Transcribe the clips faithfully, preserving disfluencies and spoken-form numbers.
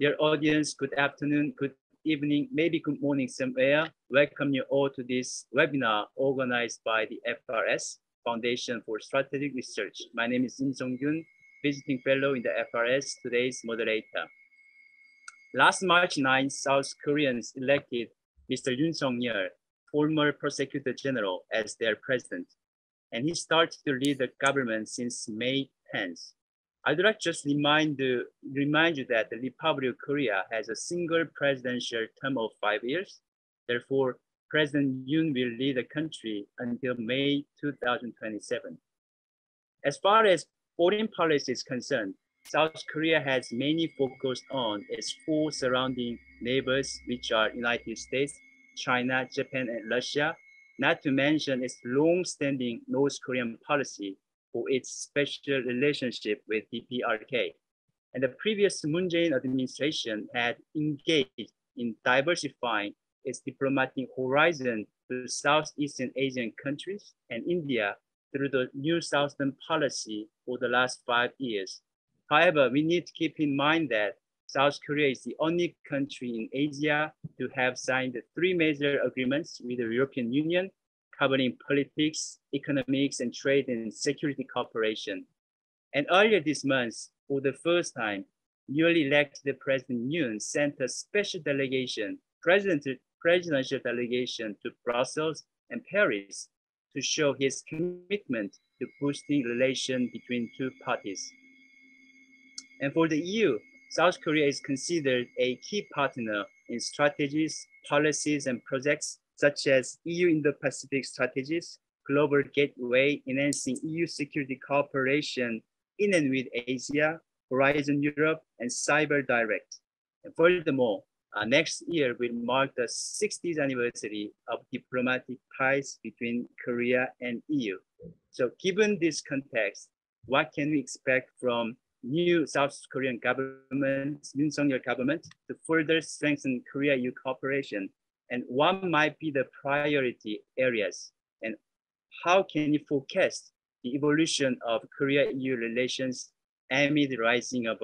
Dear audience, good afternoon, good evening, maybe good morning somewhere. Welcome you all to this webinar organized by the F R S, Foundation for Strategic Research. My name is Kim Jong Un, visiting fellow in the F R S, today's moderator. Last March ninth, South Koreans elected Mister Yoon Suk-yeol, former prosecutor general, as their president. And he started to lead the government since May tenth. I'd like just remind, uh, remind you that the Republic of Korea has a single presidential term of five years. Therefore, President Yoon will lead the country until May two thousand twenty-seven. As far as foreign policy is concerned, South Korea has mainly focused on its four surrounding neighbors, which are United States, China, Japan, and Russia, not to mention its long-standing North Korean policy for its special relationship with D P R K. And the previous Moon Jae-in administration had engaged in diversifying its diplomatic horizon to Southeastern Asian countries and India through the New Southern policy for the last five years. However, we need to keep in mind that South Korea is the only country in Asia to have signed three major agreements with the European Union, covering politics, economics, and trade and security cooperation. And earlier this month, for the first time, newly elected President Yoon sent a special delegation, presidential delegation to Brussels and Paris to show his commitment to boosting relations between two parties. And for the E U, South Korea is considered a key partner in strategies, policies, and projects such as E U Indo-Pacific strategies, global gateway, enhancing E U security cooperation in and with Asia, Horizon Europe, and Cyber Direct. And furthermore, uh, next year will mark the sixtieth anniversary of diplomatic ties between Korea and E U. So given this context, what can we expect from new South Korean government, Yoon Suk-yeol government, to further strengthen Korea-E U cooperation? And what might be the priority areas? And how can you forecast the evolution of Korea-E U relations amid the rising of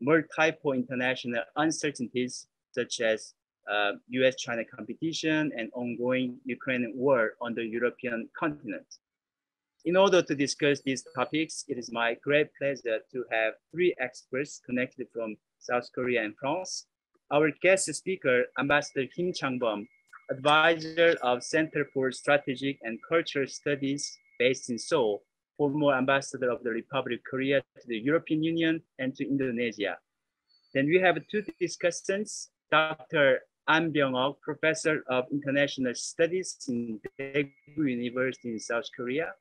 multiple international uncertainties, such as uh, U S China competition and ongoing Ukraine war on the European continent? In order to discuss these topics, it is my great pleasure to have three experts connected from South Korea and France. Our guest speaker, Ambassador Kim Chang-Beom, advisor of Center for Strategic and Cultural Studies based in Seoul, former ambassador of the Republic of Korea to the European Union and to Indonesia. Then we have two discussants, Doctor An Pyeongeok, professor of international studies in Daegu University in South Korea.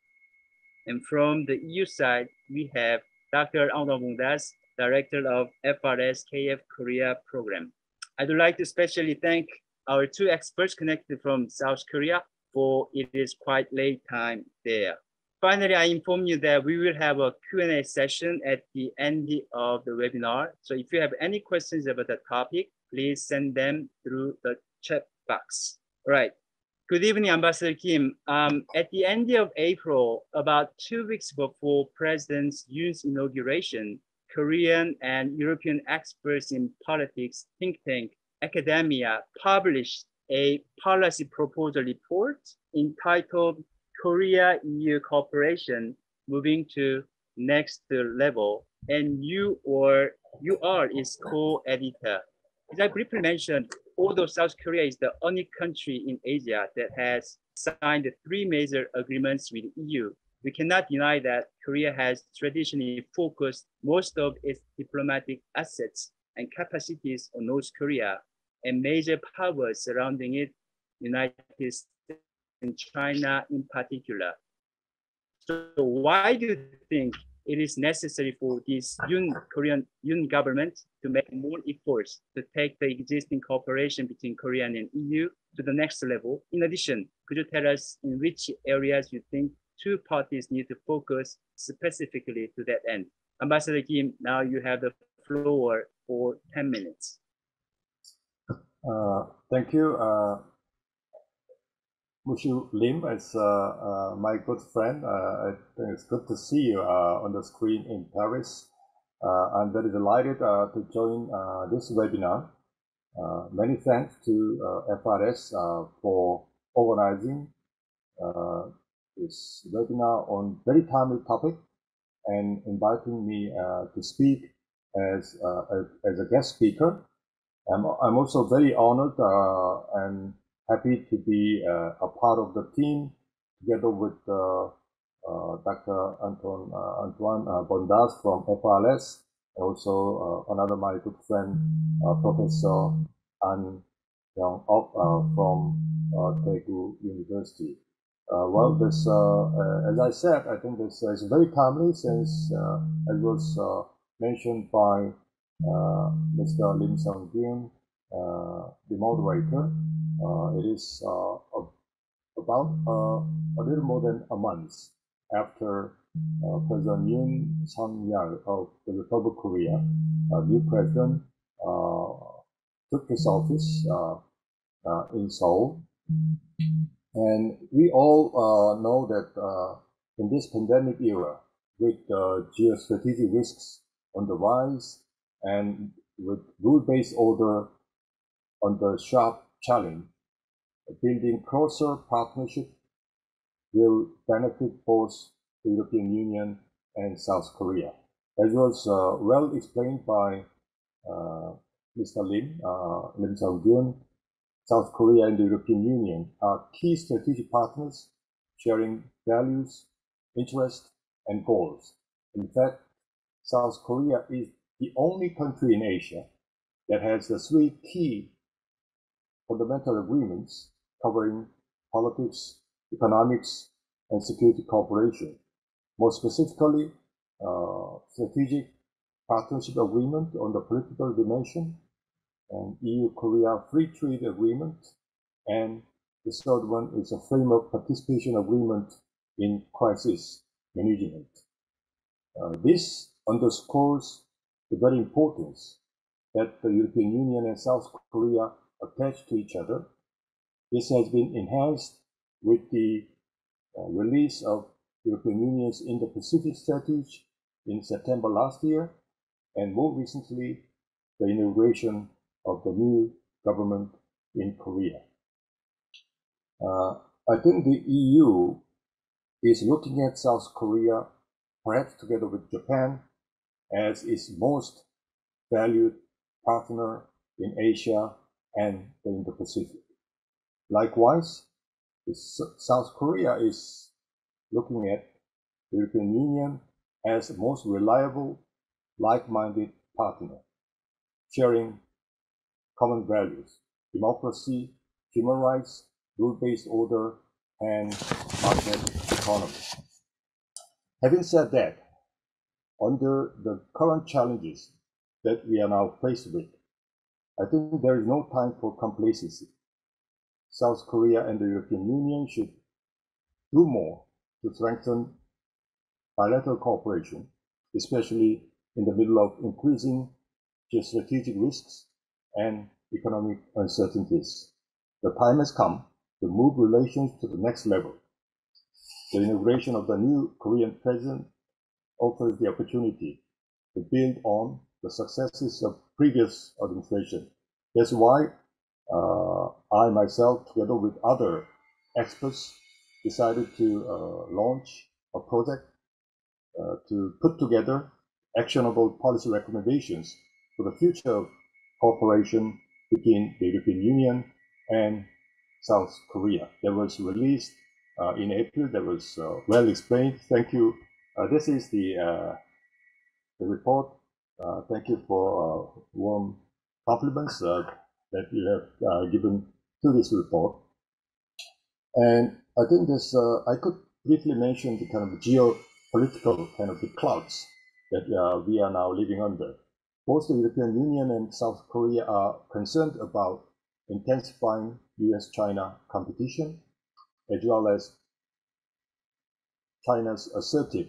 And from the E U side, we have Doctor Antoine Bondaz, director of F R S K F Korea program. I'd like to especially thank our two experts connected from South Korea, for it is quite late time there. Finally, I inform you that we will have a Q and A session at the end of the webinar. So if you have any questions about the topic, please send them through the chat box. All right. Good evening, Ambassador Kim. Um, at the end of April, about two weeks before President Yoon's inauguration, Korean and European experts in politics, think tank, academia published a policy proposal report entitled Korea-E U Cooperation Moving to Next Level, and you, or, you are its co-editor. As I briefly mentioned, although South Korea is the only country in Asia that has signed three major agreements with the E U, we cannot deny that Korea has traditionally focused most of its diplomatic assets and capacities on North Korea and major powers surrounding it, United States and China in particular. So why do you think it is necessary for this Yoon Korean Yoon government to make more efforts to take the existing cooperation between Korea and E U to the next level? In addition, could you tell us in which areas you think two parties need to focus specifically to that end? Ambassador Kim, now you have the floor for ten minutes. Uh, thank you. Uh, Seong-kyun Lim is uh, uh, my good friend. Uh, I think it's good to see you uh, on the screen in Paris. Uh, I'm very delighted uh, to join uh, this webinar. Uh, many thanks to uh, F R S uh, for organizing uh, this webinar on very timely topic and inviting me uh, to speak as uh, as a guest speaker. I'm, I'm also very honored uh, and happy to be uh, a part of the team together with uh, uh, Doctor Antoine, uh, Antoine uh, Bondaz from F R S. Also, uh, another my good friend, uh, Professor An Pyeongeok uh, from uh, Daegu University. Uh, well, this, uh, uh, as I said, I think this is very timely since, uh, as was uh, mentioned by uh, Mister Lim Seong-kyun, uh, the moderator, uh, it is uh, about uh, a little more than a month after Uh, President Yoon Suk-yeol of the Republic of Korea, uh, new president, uh, took his office uh, uh, in Seoul. And we all uh, know that uh, in this pandemic era, with uh, geostrategic risks on the rise and with rule-based order on the sharp challenge, building closer partnership will benefit both the European Union and South Korea. As was uh, well explained by uh, Mister Lim, uh, Lim Seong-kyun, South Korea and the European Union are key strategic partners sharing values, interests, and goals. In fact, South Korea is the only country in Asia that has the three key fundamental agreements covering politics, economics, and security cooperation. More specifically, uh, Strategic Partnership Agreement on the political dimension, and E U-Korea Free Trade Agreement, and the third one is a Framework Participation Agreement in Crisis Management. Uh, this underscores the very importance that the European Union and South Korea attach to each other. This has been enhanced with the uh, release of European Union's Indo-Pacific strategy in September last year, and more recently, the inauguration of the new government in Korea. Uh, I think the E U is looking at South Korea, perhaps together with Japan, as its most valued partner in Asia and the Indo-Pacific. Likewise, South Korea is looking at the European Union as the most reliable, like-minded partner, sharing common values, democracy, human rights, rule-based order, and market economy. Having said that, under the current challenges that we are now faced with, I think there is no time for complacency. South Korea and the European Union should do more to strengthen bilateral cooperation, especially in the middle of increasing geostrategic risks and economic uncertainties. The time has come to move relations to the next level. The inauguration of the new Korean president offers the opportunity to build on the successes of previous administration. That's why uh, I myself, together with other experts, decided to uh, launch a project uh, to put together actionable policy recommendations for the future of cooperation between the European Union and South Korea. That was released uh, in April. That was uh, well explained. Thank you. Uh, this is the, uh, the report. Uh, thank you for uh, warm compliments uh, that you have uh, given to this report. And I think this, uh, I could briefly mention the kind of geopolitical kind of the clouds that uh, we are now living under. Both the European Union and South Korea are concerned about intensifying U S China competition, as well as China's assertive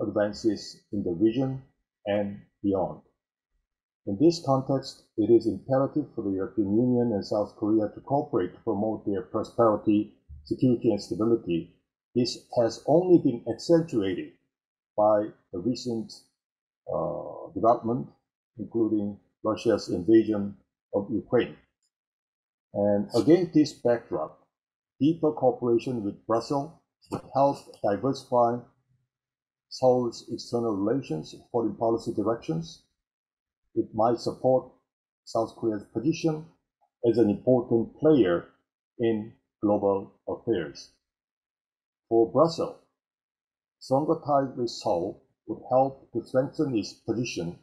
advances in the region and beyond. In this context, it is imperative for the European Union and South Korea to cooperate to promote their prosperity, security, and stability. This has only been accentuated by the recent uh, uh, development, including Russia's invasion of Ukraine. And against this backdrop, deeper cooperation with Brussels would help diversify Seoul's external relations, foreign policy directions. It might support South Korea's position as an important player in global affairs. For Brussels, stronger ties with Seoul would help to strengthen its position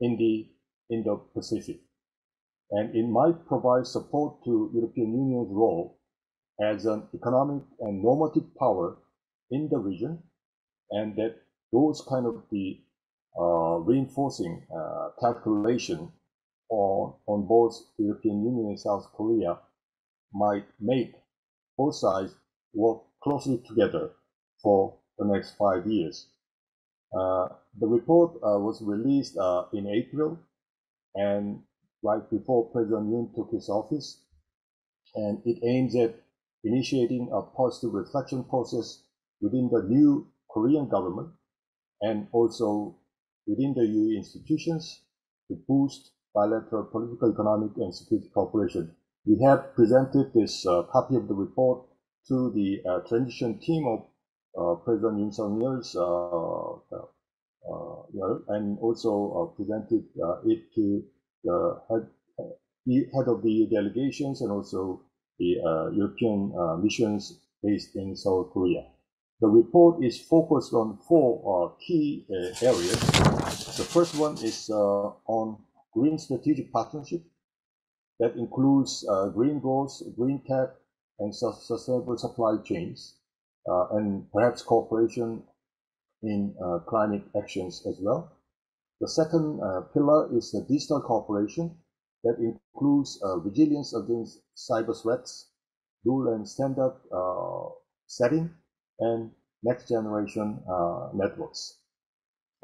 in the Indo-Pacific, and it might provide support to the European Union's role as an economic and normative power in the region, and that those kind of the uh, reinforcing uh, calculation on, on both the European Union and South Korea might make both sides work closely together for the next five years. Uh, the report uh, was released uh, in April, and right before President Yoon took his office, and it aims at initiating a positive reflection process within the new Korean government and also within the E U institutions to boost bilateral political, economic, and security cooperation. We have presented this uh, copy of the report to the uh, transition team of uh, President Yoon Suk-yeol's, uh, uh, uh, and also uh, presented uh, it to the head, uh, head of the E U delegations and also the uh, European uh, missions based in South Korea. The report is focused on four uh, key uh, areas. The first one is uh, on green strategic partnership that includes uh, green growth, green tech, and sustainable supply chains, uh, and perhaps cooperation in uh, climate actions as well. The second uh, pillar is the digital cooperation that includes uh, resilience against cyber threats, rule and standard uh, setting, and next generation uh, networks.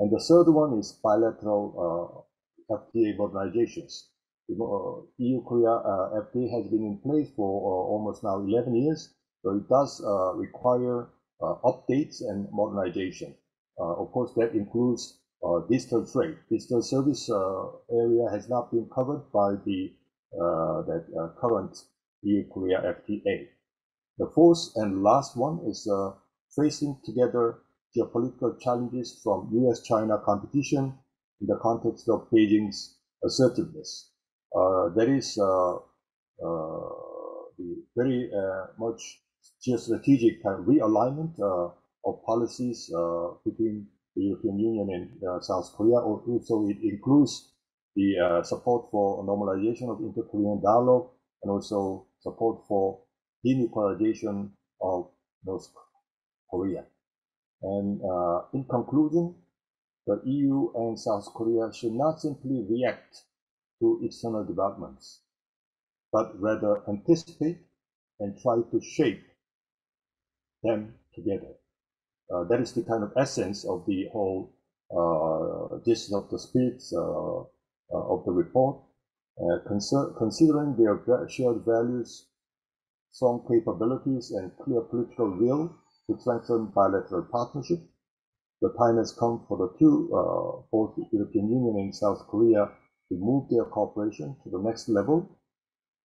And the third one is bilateral uh, F T A modernizations. The uh, E U-Korea uh, F T A has been in place for uh, almost now eleven years, so it does uh, require uh, updates and modernization. Uh, of course, that includes uh, digital trade. Digital service uh, area has not been covered by the uh, that uh, current E U-Korea F T A. The fourth and last one is uh, facing together geopolitical challenges from U S China competition in the context of Beijing's assertiveness. Uh, that is uh, uh, the very uh, much geostrategic kind of realignment uh, of policies uh, between the European Union and uh, South Korea. Also, it includes the uh, support for normalization of inter-Korean dialogue and also support for denuclearization of North Korea. And uh, in conclusion, the E U and South Korea should not simply react to external developments, but rather anticipate and try to shape them together. Uh, that is the kind of essence of the whole uh, gist of the spirit uh, uh, of the report. Uh, consider considering their shared values, strong capabilities, and clear political will to strengthen bilateral partnership, the time has come for the two, uh, both the European Union and South Korea, to move their cooperation to the next level.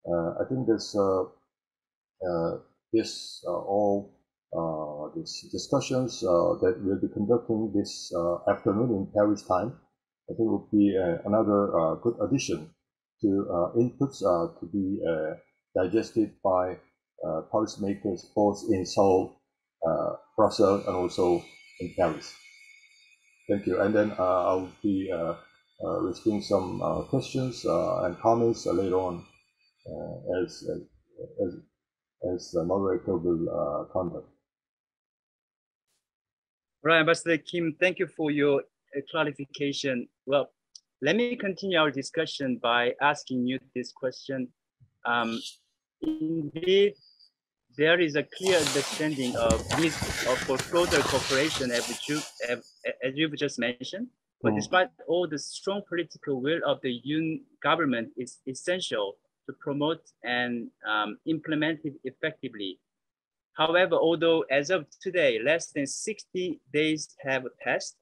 Uh, I think this, uh, uh, this uh, all uh, these discussions uh, that we'll be conducting this uh, afternoon in Paris time, I think will be uh, another uh, good addition to uh, inputs uh, to be uh, digested by uh, policymakers both in Seoul, uh, Brussels, and also in Paris. Thank you. And then uh, I'll be uh, Uh, receiving some uh, questions uh, and comments uh, later on uh, as, as, as the moderator will uh, conduct. Right, Ambassador Kim, thank you for your uh, clarification. Well, let me continue our discussion by asking you this question. Um, indeed, there is a clear understanding of this uh, for further cooperation, as you, as you've just mentioned. But despite all, the strong political will of the Yoon government is essential to promote and um, implement it effectively. However, although as of today, less than sixty days have passed,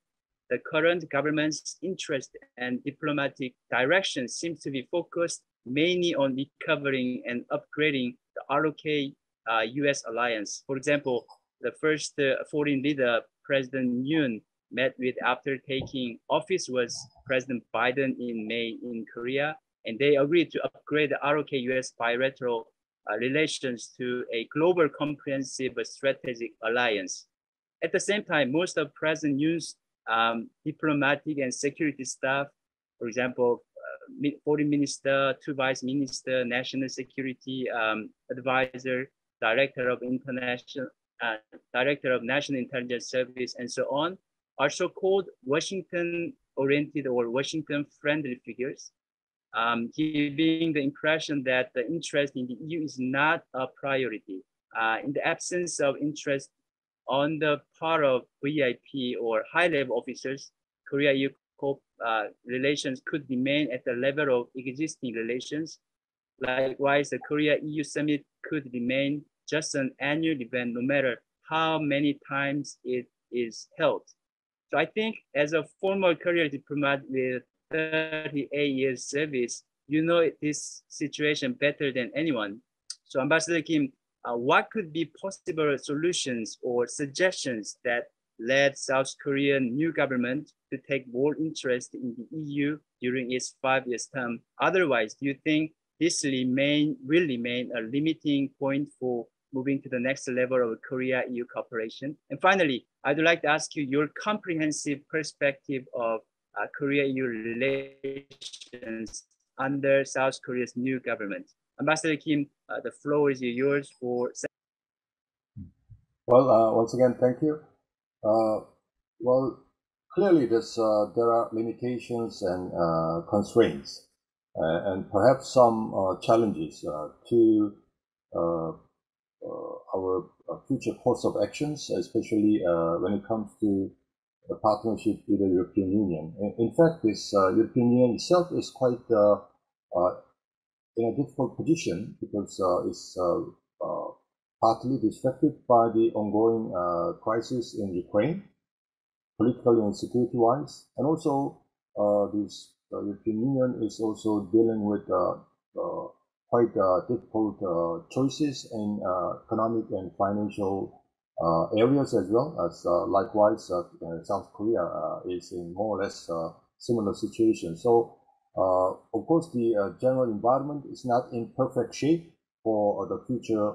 the current government's interest and diplomatic direction seems to be focused mainly on recovering and upgrading the R O K uh, U S alliance. For example, the first uh, foreign leader President Yoon met with after taking office was President Biden in May in Korea, and they agreed to upgrade the R O K U S bilateral uh, relations to a global comprehensive strategic alliance. At the same time, most of President Yoon's um, diplomatic and security staff, for example, uh, foreign minister, two vice minister, national security um, advisor, director of international, uh, director of national intelligence service, and so on, are so-called Washington-oriented or Washington-friendly figures, um, giving the impression that the interest in the E U is not a priority. Uh, in the absence of interest on the part of V I P or high-level officers, Korea-E U uh, relations could remain at the level of existing relations. Likewise, the Korea-E U summit could remain just an annual event, no matter how many times it is held. So I think as a former career diplomat with thirty-eight years service, you know this situation better than anyone. So Ambassador Kim, uh, what could be possible solutions or suggestions that led South Korean new government to take more interest in the E U during its five years term? Otherwise, do you think this remain, will remain a limiting point for moving to the next level of Korea-E U cooperation? And finally, I'd like to ask you your comprehensive perspective of uh, Korea-E U relations under South Korea's new government. Ambassador Kim, uh, the floor is yours for... Well, uh, once again, thank you. Uh, well, clearly this, uh, there are limitations and uh, constraints, uh, and perhaps some uh, challenges uh, to uh, Uh, our uh, future course of actions, especially uh, when it comes to the partnership with the European Union. In, in fact, this uh, European Union itself is quite uh, uh, in a difficult position because uh, it's uh, uh, partly distracted by the ongoing uh, crisis in Ukraine, politically and security-wise, and also uh, this uh, European Union is also dealing with uh, uh, quite uh, difficult uh, choices in uh, economic and financial uh, areas as well, as uh, likewise uh, South Korea uh, is in more or less uh, similar situation. So uh, of course the uh, general environment is not in perfect shape for uh, the future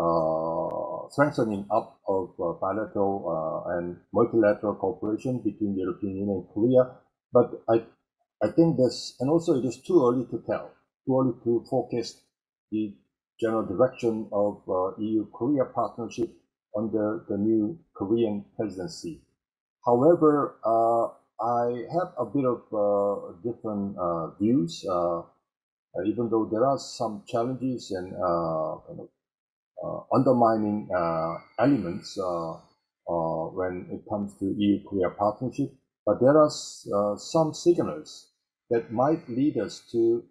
uh, strengthening up of uh, bilateral uh, and multilateral cooperation between the European Union and Korea, but I, I think this, and also it is too early to tell. Too early to forecast the general direction of uh, E U-Korea partnership under the new Korean presidency. However, uh, I have a bit of uh, different uh, views, uh, even though there are some challenges and uh, uh, undermining uh, elements uh, uh, when it comes to E U-Korea partnership. But there are uh, some signals that might lead us to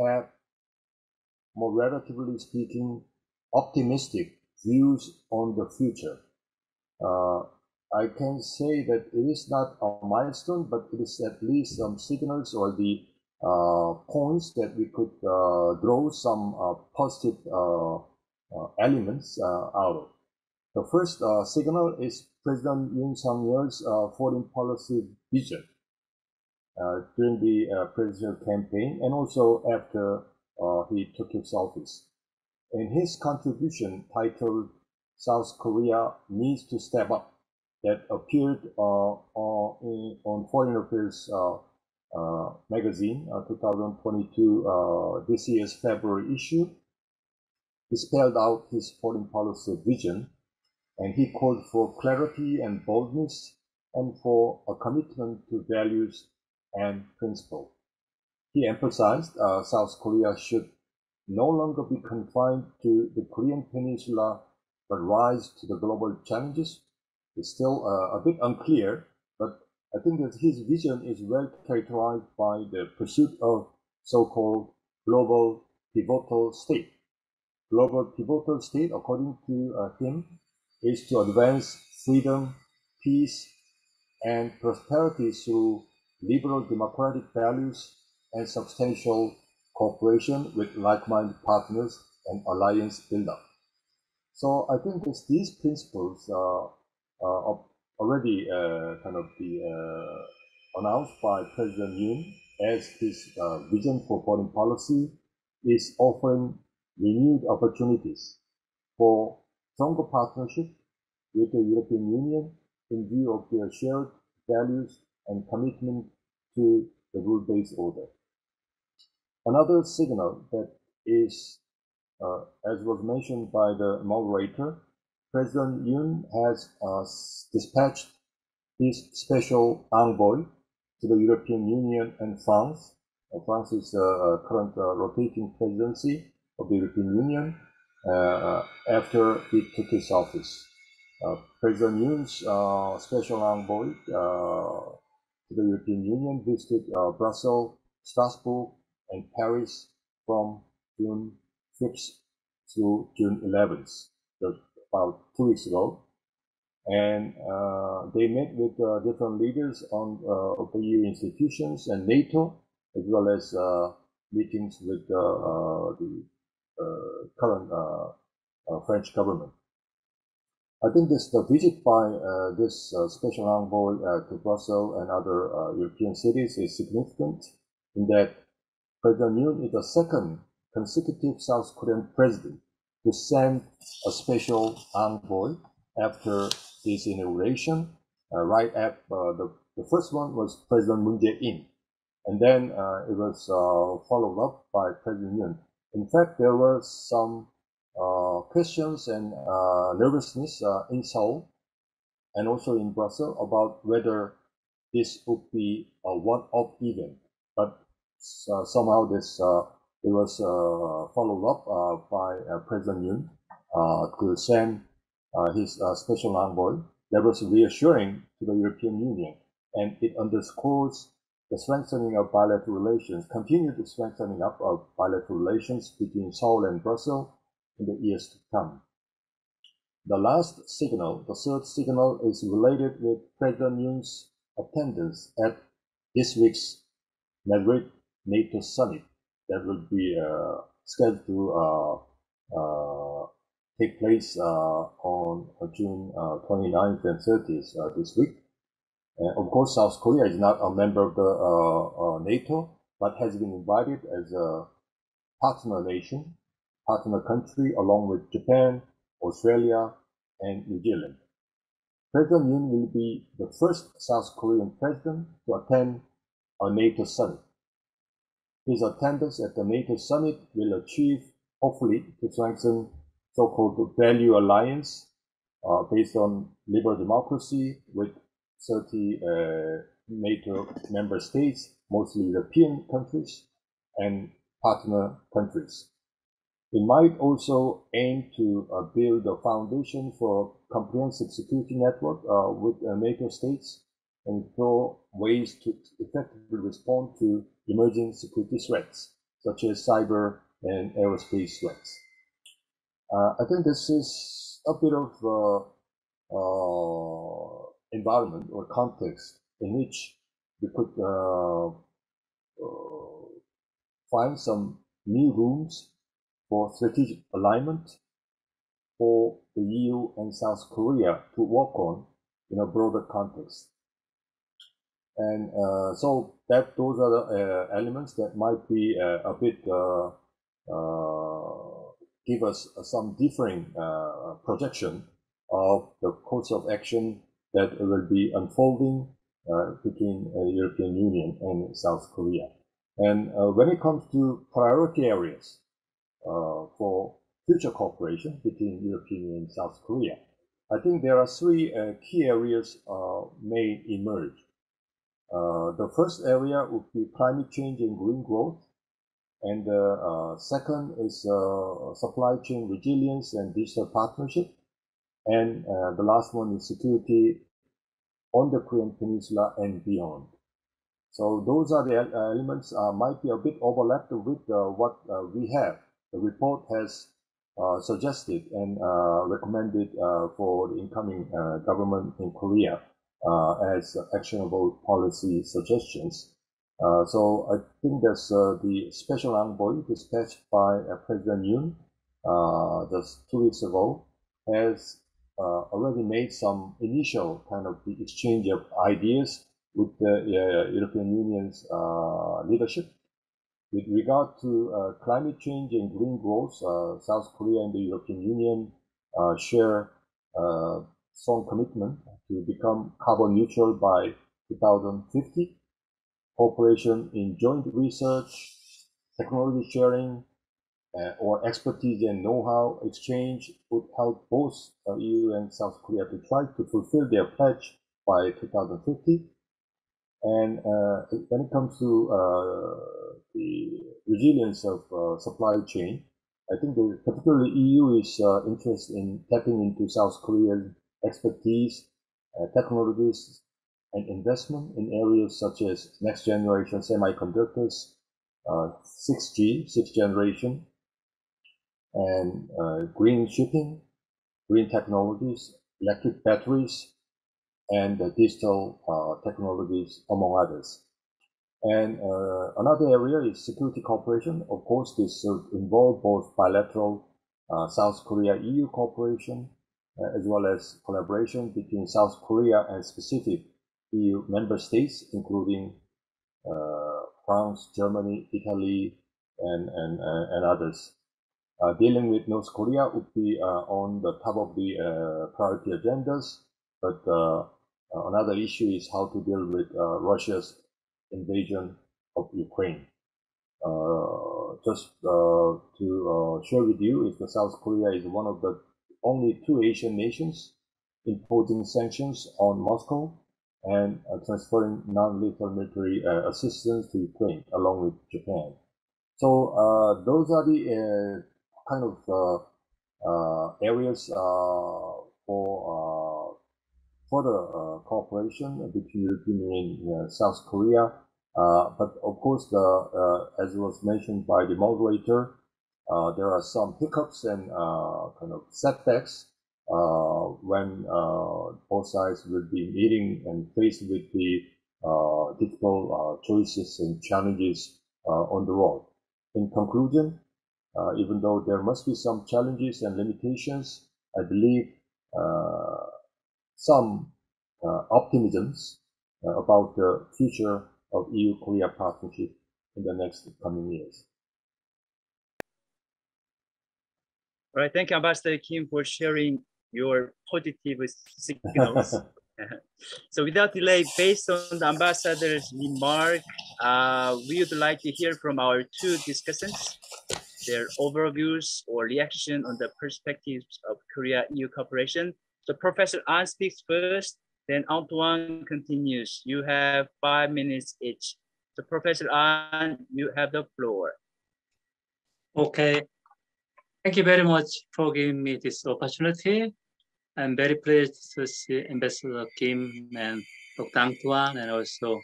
have more, relatively speaking, optimistic views on the future. Uh, I can say that it is not a milestone, but it is at least some signals or the uh, points that we could uh, draw some uh, positive uh, uh, elements uh, out of. The first uh, signal is President Yoon Suk-yeol's uh, foreign policy vision. Uh, during the uh, presidential campaign and also after uh, he took his office. In his contribution titled "South Korea Needs to Step Up," that appeared uh, on, on Foreign Affairs uh, uh, magazine, uh, twenty twenty-two, uh, this year's February issue, he spelled out his foreign policy vision and he called for clarity and boldness and for a commitment to values and principle. He emphasized uh, South Korea should no longer be confined to the Korean Peninsula, but rise to the global challenges. It's still uh, a bit unclear, but I think that his vision is well characterized by the pursuit of so-called global pivotal state. Global pivotal state, according to uh, him, is to advance freedom, peace, and prosperity through liberal democratic values and substantial cooperation with like-minded partners and alliance build-up. So I think it's these principles are, are already uh, kind of the, uh, announced by President Yoon as his uh, vision for foreign policy is offering renewed opportunities for stronger partnership with the European Union in view of their shared values and commitment to the rule-based order. Another signal that is, uh, as was mentioned by the moderator, President Yoon has uh, dispatched his special envoy to the European Union and France. Uh, France is the uh, current uh, rotating presidency of the European Union uh, after he took his office. Uh, President Yoon's uh, special envoy uh, to the European Union visited uh, Brussels, Strasbourg, and Paris from June fifth through June eleventh, about two weeks ago. And uh, they met with uh, different leaders on, uh, of the E U institutions and NATO, as well as uh, meetings with uh, uh, the uh, current uh, uh, French government. I think this the visit by uh, this uh, special envoy uh, to Brussels and other uh, European cities is significant in that President Yoon is the second consecutive South Korean president to send a special envoy after his inauguration. Uh, right after uh, the, the first one was President Moon Jae-in, and then uh, it was uh, followed up by President Yoon. In fact, there were some uh, questions and uh, nervousness uh, in Seoul and also in Brussels about whether this would be a one-off event, but so somehow this uh, it was uh, followed up uh, by uh, President Yoon uh, to send uh, his uh, special envoy. That was reassuring to the European Union, and it underscores the strengthening of bilateral relations, continued strengthening up of bilateral relations between Seoul and Brussels in the years to come. The last signal, the third signal, is related with President Yoon's attendance at this week's Madrid NATO summit that will be uh, scheduled to uh, uh, take place uh, on June uh, twenty-ninth and thirtieth uh, this week. Uh, of course, South Korea is not a member of the uh, uh, NATO, but has been invited as a partner nation, partner country, along with Japan, Australia, and New Zealand. President Yoon will be the first South Korean president to attend a NATO summit. His attendance at the NATO summit will achieve, hopefully, to strengthen so-called value alliance uh, based on liberal democracy with thirty uh, NATO member states, mostly European countries and partner countries. It might also aim to uh, build a foundation for a comprehensive security network uh, with uh, NATO states and explore ways to effectively respond to emerging security threats, such as cyber and aerospace threats. Uh, I think this is a bit of uh, uh, environment or context in which we could uh, uh, find some new rooms for strategic alignment for the E U and South Korea to work on in a broader context. And uh, so that those are the uh, elements that might be uh, a bit uh, uh, give us some differing uh, projection of the course of action that will be unfolding uh, between the uh, European Union and South Korea. And uh, when it comes to priority areas uh, for future cooperation between European Union and South Korea, I think there are three uh, key areas uh, may emerge. Uh, the first area would be climate change and green growth, and the uh, uh, second is uh, supply chain resilience and digital partnership, and uh, the last one is security on the Korean Peninsula and beyond. So those are the elements uh, might be a bit overlapped with uh, what uh, we have. The report has uh, suggested and uh, recommended uh, for the incoming uh, government in Korea uh, as actionable policy suggestions. Uh, so I think that's uh, the special envoy dispatched by uh, President Yoon uh, just two weeks ago has uh, already made some initial kind of the exchange of ideas with the uh, European Union's uh, leadership. With regard to uh, climate change and green growth, uh, South Korea and the European Union uh, share uh, strong commitment to become carbon neutral by two thousand fifty. Cooperation in joint research, technology sharing, uh, or expertise and know-how exchange would help both uh, E U and South Korea to try to fulfill their pledge by two thousand fifty. And uh, when it comes to uh, the resilience of uh, supply chain, I think the, particularly E U is uh, interested in tapping into South Korea's expertise, uh, technologies, and investment in areas such as next generation semiconductors, uh, six G, sixth generation, and uh, green shipping, green technologies, electric batteries, and uh, digital uh, technologies, among others. And uh, another area is security cooperation. Of course, this should involve both bilateral uh, South Korea-E U cooperation, uh, as well as collaboration between South Korea and specific E U member states, including uh, France, Germany, Italy, and and uh, and others. Uh, dealing with North Korea would be uh, on the top of the uh, priority agendas. But uh, another issue is how to deal with uh, Russia's invasion of Ukraine. Uh, just uh, to uh, share with you, is that South Korea is one of the only two Asian nations imposing sanctions on Moscow and uh, transferring non-lethal military uh, assistance to Ukraine, along with Japan. So uh, those are the uh, kind of uh, uh, areas uh, for uh, further uh, cooperation between European Union and uh, South Korea. Uh, but of course, the, uh, as was mentioned by the moderator, uh, there are some hiccups and uh, kind of setbacks Uh, when uh, both sides will be meeting and faced with the uh, difficult uh, choices and challenges uh, on the road. In conclusion, uh, even though there must be some challenges and limitations, I believe uh, some uh, optimisms uh, about the future of E U-Korea partnership in the next coming years. All right, thank you, Ambassador Kim, for sharing your positive signals. So without delay, based on the ambassador's remark, uh, we would like to hear from our two discussants, their overviews or reaction on the perspectives of Korea-E U cooperation. So Professor An speaks first, then Antoine continues. You have five minutes each. So Professor An, you have the floor. Okay. Thank you very much for giving me this opportunity. I'm very pleased to see Ambassador Kim and Doctor Antoine and also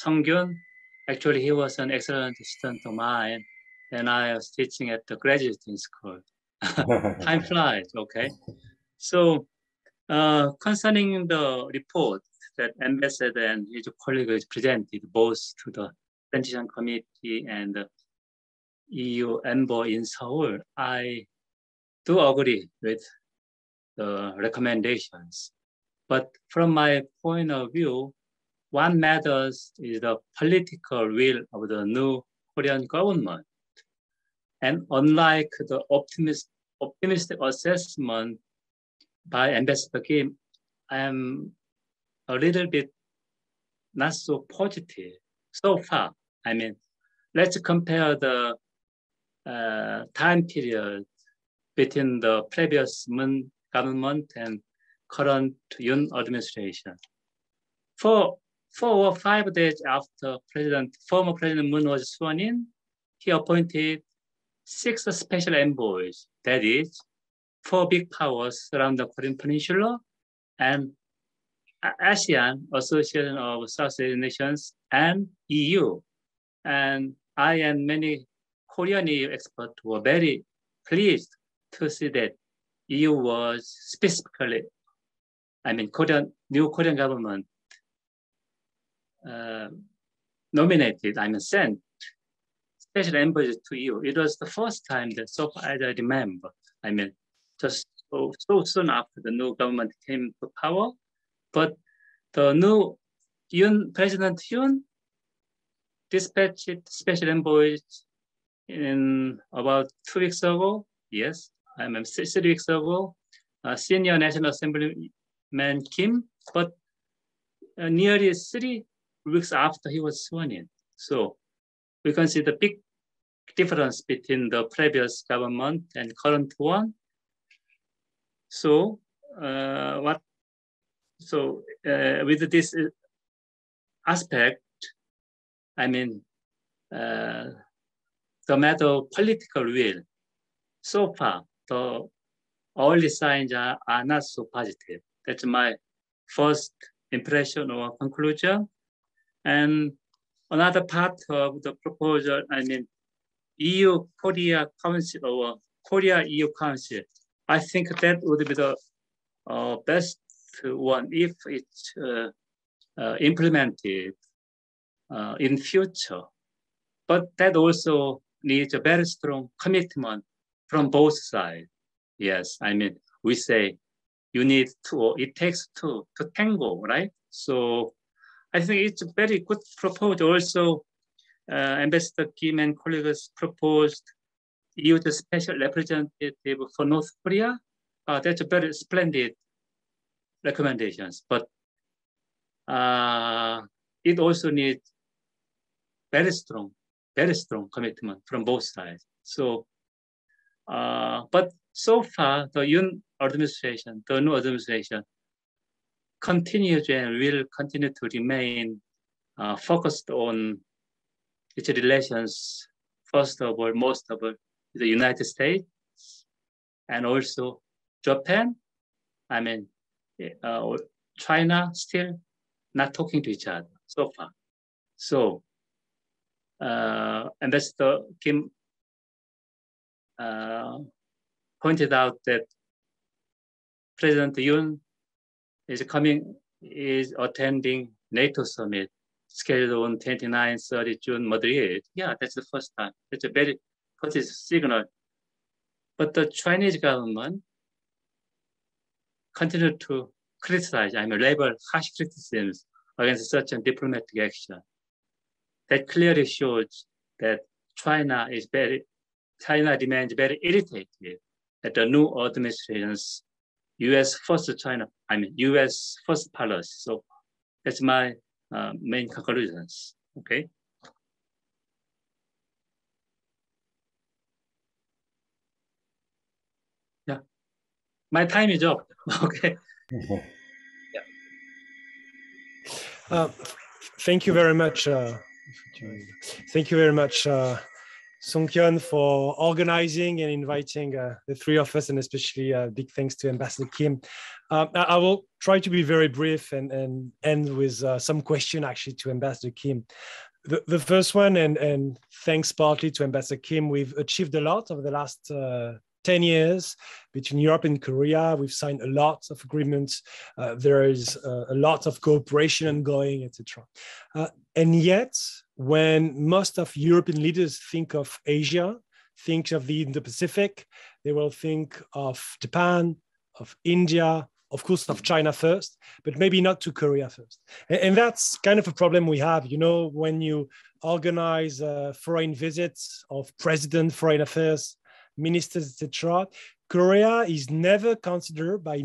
Seong-kyun. Actually, he was an excellent student of mine, and I was teaching at the graduate school. Time flies, okay? So uh, concerning the report that Ambassador and his colleagues presented both to the Transition Committee and the E U envoy in Seoul, I do agree with the recommendations. But from my point of view, what matters is the political will of the new Korean government. And unlike the optimist, optimistic assessment by Ambassador Kim, I am a little bit not so positive so far. I mean, let's compare the Uh, time period between the previous Moon government and current Yoon administration. For four or five days after President, former President Moon was sworn in, he appointed six special envoys, that is, four big powers around the Korean Peninsula and ASEAN, Association of South Asian Nations, and E U. And I and many Korean E U experts were very pleased to see that E U was specifically I mean, Korean, new Korean government uh, nominated, I mean, sent special envoys to E U. It was the first time that, so far as I remember, I mean, just so, so soon after the new government came to power. But the new Yoon, President Yoon dispatched special envoys in about two weeks ago. Yes, I mean, six, three weeks ago. Uh, senior National Assemblyman Kim, but uh, nearly three weeks after he was sworn in. So we can see the big difference between the previous government and current one. So uh, what? So uh, with this aspect, I mean, uh, the matter of political will, so far the early signs are, are not so positive. That's my first impression or conclusion. And another part of the proposal, I mean, E U-Korea Council or Korea-E U Council, I think that would be the uh, best one if it's uh, uh, implemented uh, in future. But that also needs a very strong commitment from both sides. Yes, I mean, we say you need two, or it takes two to tango, right? So I think it's a very good proposal. Also, uh, Ambassador Kim and colleagues proposed E U the special representative for North Korea. Uh, that's a very splendid recommendations, but uh, it also needs very strong, very strong commitment from both sides. So, uh, but so far, the Yoon administration, the new administration, continues and will continue to remain uh, focused on its relations, first of all, most of all, the United States and also Japan. I mean, uh, China still not talking to each other so far. So, uh, Ambassador Kim Uh, pointed out that President Yoon is coming, is attending NATO summit scheduled on twenty-ninth, thirtieth June, Madrid. Yeah, that's the first time. It's a very positive signal. But the Chinese government continued to criticize, I mean, label harsh criticisms against such a diplomatic action. That clearly shows that China is very, China remains very irritated at the new administration's U S first China, I mean U S first policy. So that's my uh, main conclusions. Okay. Yeah, my time is up. Okay. Mm-hmm. Yeah. Uh, thank you very much. Uh, thank you very much. Uh, Seong-kyun, for organizing and inviting uh, the three of us, and especially uh, big thanks to Ambassador Kim. Um, I will try to be very brief and, and end with uh, some question actually to Ambassador Kim. The, the first one, and, and thanks partly to Ambassador Kim, we've achieved a lot over the last uh, ten years between Europe and Korea. We've signed a lot of agreements. Uh, there is uh, a lot of cooperation ongoing, et cetera. Uh, and yet, when most of European leaders think of Asia, think of the Indo-Pacific, they will think of Japan, of India, of course of China first, but maybe not to Korea first. And, and that's kind of a problem we have. You know, when you organize uh, foreign visits of president, foreign affairs, ministers, et cetera, Korea is never considered by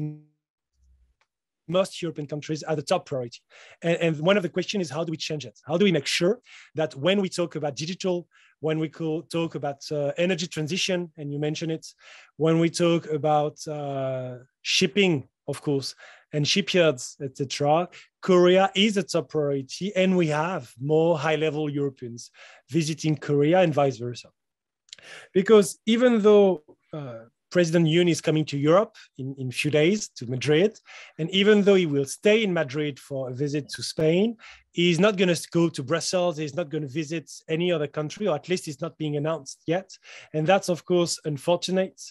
most European countries are the top priority. And, and one of the questions is, how do we change it? How do we make sure that when we talk about digital, when we talk about uh, energy transition, and you mentioned it, when we talk about uh, shipping, of course, and shipyards, et cetera, Korea is a top priority, and we have more high-level Europeans visiting Korea and vice versa. Because even though uh, President Yoon is coming to Europe in, in a few days to Madrid. And even though he will stay in Madrid for a visit to Spain, he's not going to go to Brussels. He's not going to visit any other country, or at least it's not being announced yet. And that's, of course, unfortunate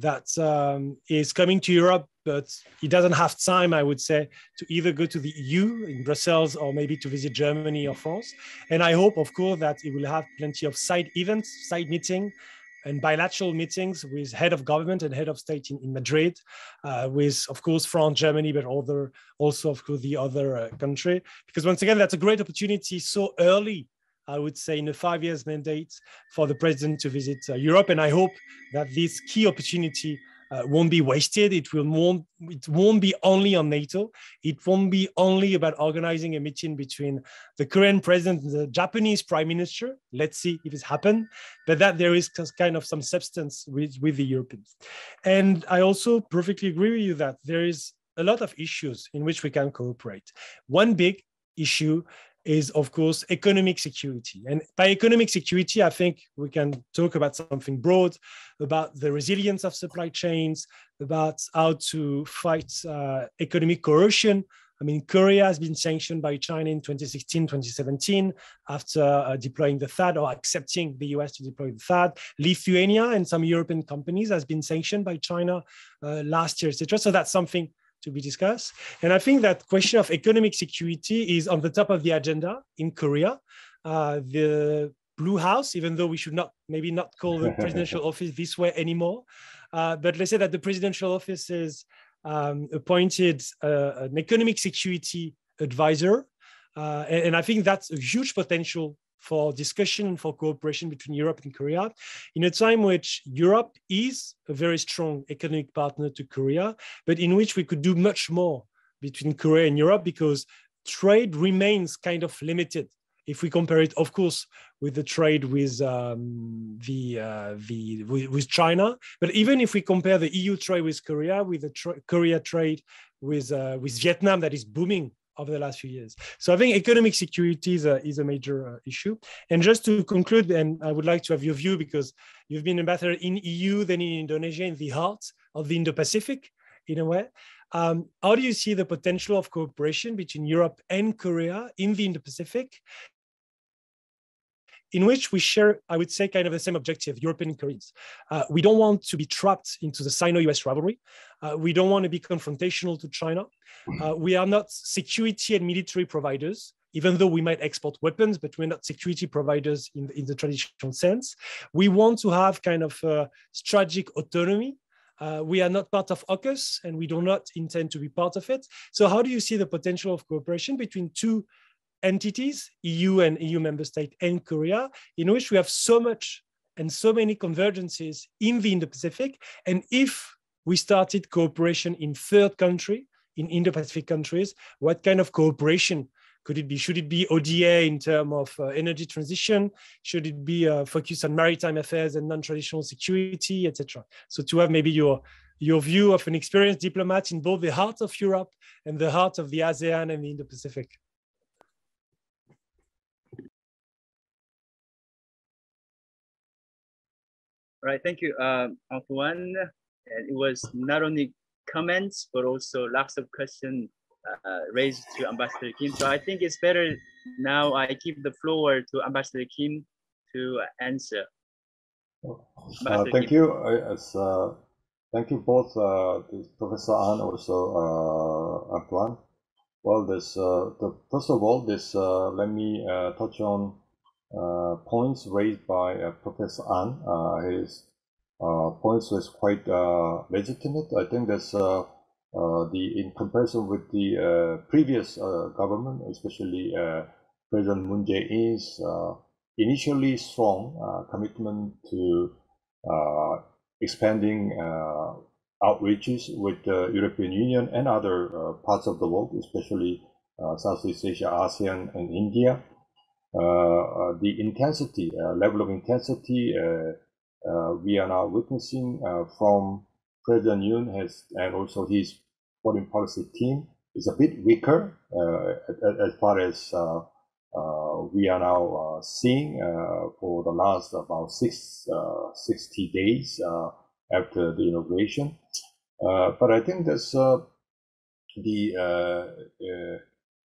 that um, is coming to Europe, but he doesn't have time, I would say, to either go to the E U in Brussels or maybe to visit Germany or France. And I hope, of course, that he will have plenty of side events, side meetings, and bilateral meetings with head of government and head of state in, in Madrid, uh, with, of course, France, Germany, but other, also, of course, the other uh, country. Because once again, that's a great opportunity so early, I would say, in a five years mandate for the president to visit uh, Europe. And I hope that this key opportunity uh, won't be wasted. It will won't, it won't be only on NATO. It won't be only about organizing a meeting between the Korean president and the Japanese prime minister. Let's see if it's happened, but that there is kind of some substance with, with the Europeans. And I also perfectly agree with you that there is a lot of issues in which we can cooperate. One big issue is, of course, economic security. And by economic security, I think we can talk about something broad, about the resilience of supply chains, about how to fight uh, economic coercion. I mean, Korea has been sanctioned by China in twenty sixteen, twenty seventeen, after uh, deploying the THAAD or accepting the U S to deploy the THAAD. Lithuania and some European companies has been sanctioned by China uh, last year, et cetera. So that's something to be discussed. And I think that question of economic security is on the top of the agenda in Korea. Uh, the Blue House, even though we should not maybe not call the presidential office this way anymore, uh, but let's say that the presidential office is um, appointed uh, an economic security advisor. Uh, and, and I think that's a huge potential for discussion and for cooperation between Europe and Korea in a time which Europe is a very strong economic partner to Korea, but in which we could do much more between Korea and Europe because trade remains kind of limited. If we compare it, of course, with the trade with um, the, uh, the with, with China, but even if we compare the E U trade with Korea, with the tra Korea trade with, uh, with Vietnam that is booming over the last few years. So I think economic security is a, is a major uh, issue. And just to conclude, and I would like to have your view because you've been ambassador in E U, then in Indonesia, in the heart of the Indo-Pacific, in a way. Um, how do you see the potential of cooperation between Europe and Korea in the Indo-Pacific, in which we share, I would say, kind of the same objective, European Koreans. Uh, we don't want to be trapped into the Sino-U S rivalry. Uh, we don't want to be confrontational to China. Uh, we are not security and military providers, even though we might export weapons, but we're not security providers in the, in the traditional sense. We want to have kind of uh, strategic autonomy. Uh, we are not part of AUKUS, and we do not intend to be part of it. So how do you see the potential of cooperation between two entities, E U and E U member state and Korea, in which we have so much and so many convergences in the Indo-Pacific? And if we started cooperation in third country, in Indo-Pacific countries, what kind of cooperation could it be? Should it be O D A in terms of uh, energy transition? Should it be uh, focused on maritime affairs and non-traditional security, et cetera? So to have maybe your your view of an experienced diplomat in both the heart of Europe and the heart of the ASEAN and the Indo-Pacific. All right, thank you, uh, Antoine. And it was not only comments, but also lots of questions uh, raised to Ambassador Kim. So I think it's better now I give the floor to Ambassador Kim to answer. Uh, thank Kim. you. I, as, uh, thank you both, uh, Professor An, also uh, Antoine. Well, this, uh, the, first of all, this uh, let me uh, touch on Uh, points raised by uh, Professor An. Uh, his uh, points was quite uh, legitimate. I think that's uh, uh, the in comparison with the uh, previous uh, government, especially uh, President Moon Jae-in's uh, initially strong uh, commitment to uh, expanding uh, outreaches with the European Union and other uh, parts of the world, especially uh, Southeast Asia, ASEAN, and India. Uh, uh, the intensity, uh, level of intensity uh, uh, we are now witnessing uh, from President Yoon has, and also his foreign policy team is a bit weaker uh, as far as uh, uh, we are now uh, seeing uh, for the last about six, uh, sixty days uh, after the inauguration. Uh, but I think that's uh, the uh, uh,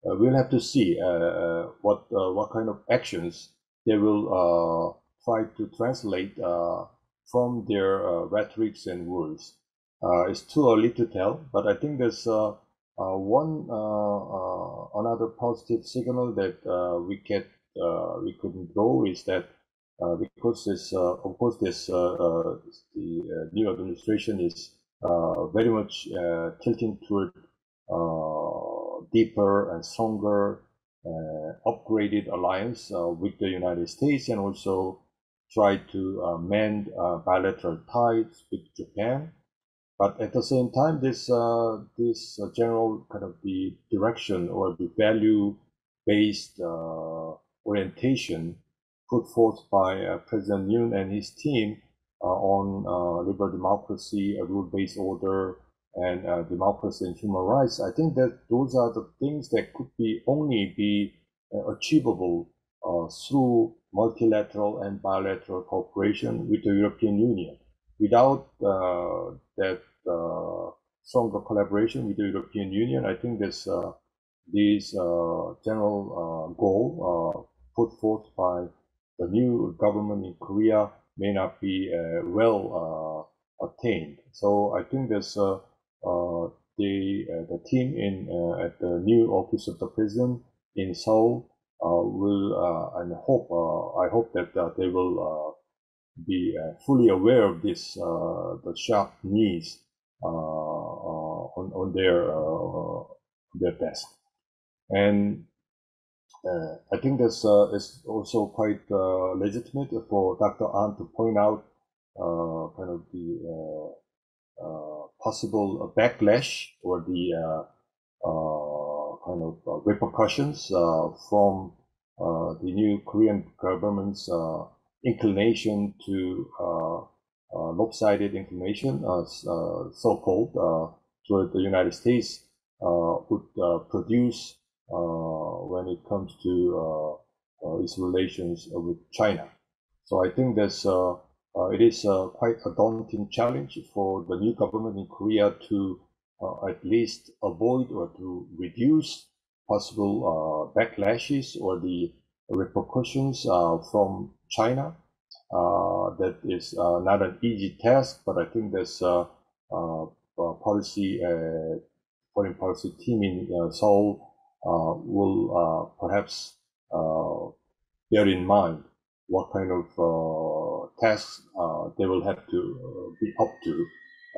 Uh, we'll have to see uh, uh, what uh, what kind of actions they will uh, try to translate uh, from their uh, rhetorics and words. Uh, it's too early to tell, but I think there's uh, uh, one uh, uh, another positive signal that uh, we get uh, we could draw is that uh, because this uh, of course this uh, uh, the uh, new administration is uh, very much uh, tilting toward uh, deeper and stronger uh, upgraded alliance uh, with the United States, and also try to uh, mend uh, bilateral ties with Japan. But at the same time, this uh, this uh, general kind of the direction or the value-based uh, orientation put forth by uh, President Yoon and his team uh, on uh, liberal democracy, a rule-based order, and uh, democracy and human rights, I think that those are the things that could be only be uh, achievable uh, through multilateral and bilateral cooperation with the European Union. Without uh, that uh, stronger collaboration with the European Union, I think this uh, this uh, general uh, goal uh, put forth by the new government in Korea may not be uh, well uh, attained. So I think this uh, uh, the uh, the team in uh, at the new office of the president in Seoul uh, will uh, and hope uh, I hope that uh, they will. Uh, be uh, fully aware of this, uh, the sharp needs uh, uh, on, on their uh, their desk. And uh, I think this uh, is also quite uh, legitimate for Doctor An to point out uh, kind of the uh, uh, possible backlash or the uh, uh, kind of uh, repercussions uh, from uh, the new Korean government's uh, inclination to uh, uh, lopsided inclination, uh, uh, so-called, uh, toward the United States uh, would uh, produce uh, when it comes to uh, uh, its relations with China. So I think that's uh, uh, it is uh, quite a daunting challenge for the new government in Korea to uh, at least avoid or to reduce possible uh, backlashes or the repercussions uh, from China. Uh, that is uh, not an easy task, but I think this uh, uh, policy, uh, foreign policy team in uh, Seoul uh, will uh, perhaps uh, bear in mind what kind of uh, tasks uh, they will have to uh, be up to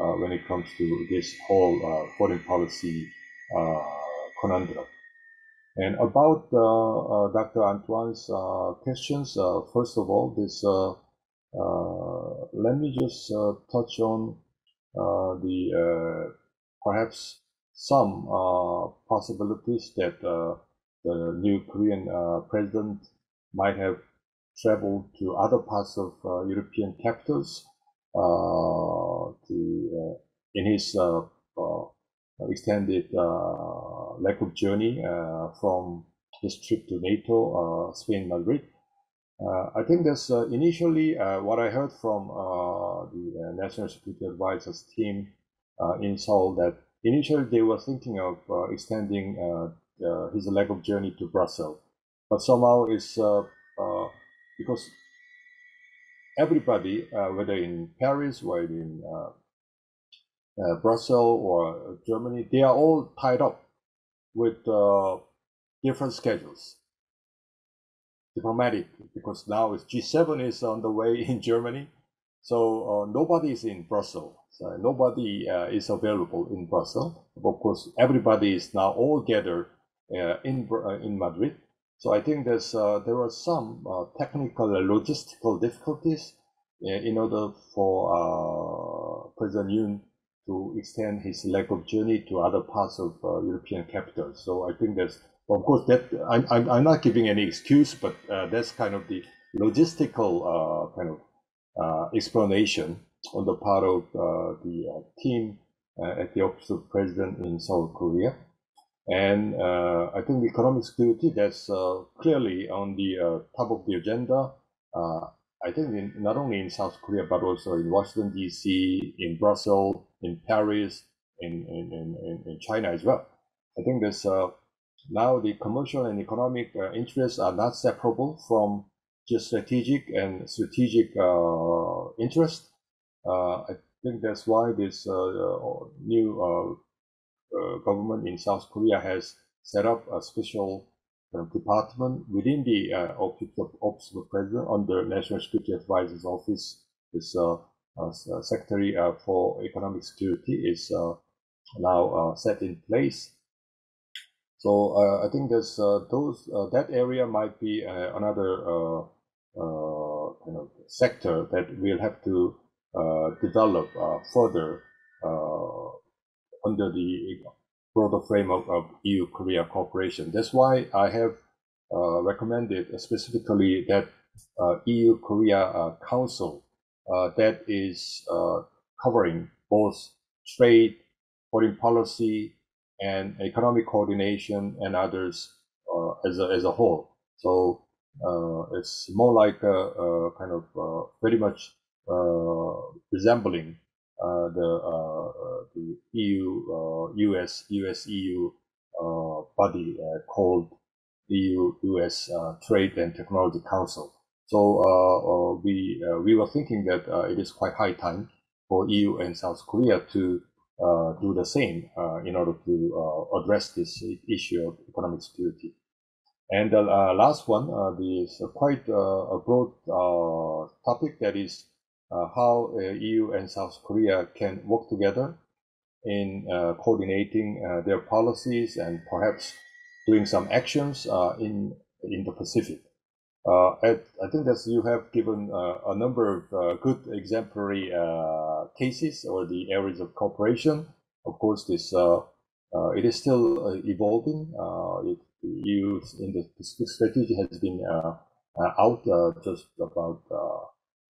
uh, when it comes to this whole uh, foreign policy uh, conundrum. And about uh, uh, Doctor Antoine's uh, questions, uh, first of all, this uh, uh, let me just uh, touch on uh, the uh, perhaps some uh, possibilities that uh, the new Korean uh, president might have traveled to other parts of uh, European capitals uh, to, uh, in his uh, uh, extended uh, lack of journey uh, from his trip to NATO, uh, Spain, Madrid. Uh, I think that's uh, initially uh, what I heard from uh, the uh, National Security Advisors team uh, in Seoul, that initially they were thinking of uh, extending uh, uh, his lack of journey to Brussels. But somehow it's uh, uh, because everybody, uh, whether in Paris or in uh, Uh, Brussels or Germany, they are all tied up with uh, different schedules. Diplomatic, because now it's G seven is on the way in Germany, so uh, nobody is in Brussels. So nobody uh, is available in Brussels. Of course, everybody is now all gathered uh, in uh, in Madrid. So I think there's uh, there are some uh, technical and logistical difficulties uh, in order for uh, President Yoon to extend his lack of journey to other parts of uh, European capitals. So I think that's, of course, that I'm I'm, I'm not giving any excuse, but uh, that's kind of the logistical uh, kind of uh, explanation on the part of uh, the uh, team uh, at the Office of President in South Korea. And uh, I think economic security, that's uh, clearly on the uh, top of the agenda. Uh, I think in, not only in South Korea, but also in Washington, D C, in Brussels, in Paris, in, in, in, in China as well. I think there's uh, now the commercial and economic uh, interests are not separable from just strategic and strategic uh, interest. Uh, I think that's why this uh, new uh, uh, government in South Korea has set up a special uh, department within the uh, office, of, office of the President under National Security Advisor's Office. This uh, uh, Secretary uh, for Economic Security is uh, now uh, set in place. So uh, I think there's uh, those uh, that area might be uh, another uh, uh, you know, sector that we'll have to uh, develop uh, further uh, under the broader framework of E U-Korea cooperation. That's why I have uh, recommended specifically that uh, E U-Korea uh, Council uh, that is uh, covering both trade, foreign policy, and economic coordination and others uh, as a, as a whole. So uh, it's more like a, a kind of uh, very much uh, resembling uh, the uh, the E U uh, U S U S E U uh, body uh, called E U U S uh, Trade and Technology Council. So uh, uh, we uh, we were thinking that uh, it is quite high time for E U and South Korea to Uh, do the same uh, in order to uh, address this issue of economic security. And the uh, last one uh, is quite uh, a broad uh, topic, that is uh, how uh, E U and South Korea can work together in uh, coordinating uh, their policies and perhaps doing some actions uh, in, in the Pacific. Uh, at, I think that you have given uh, a number of uh, good exemplary uh, cases or the areas of cooperation. Of course, this uh, uh, it is still uh, evolving. Uh, it, the E U in the Pacific strategy has been uh, uh, out uh, just about uh,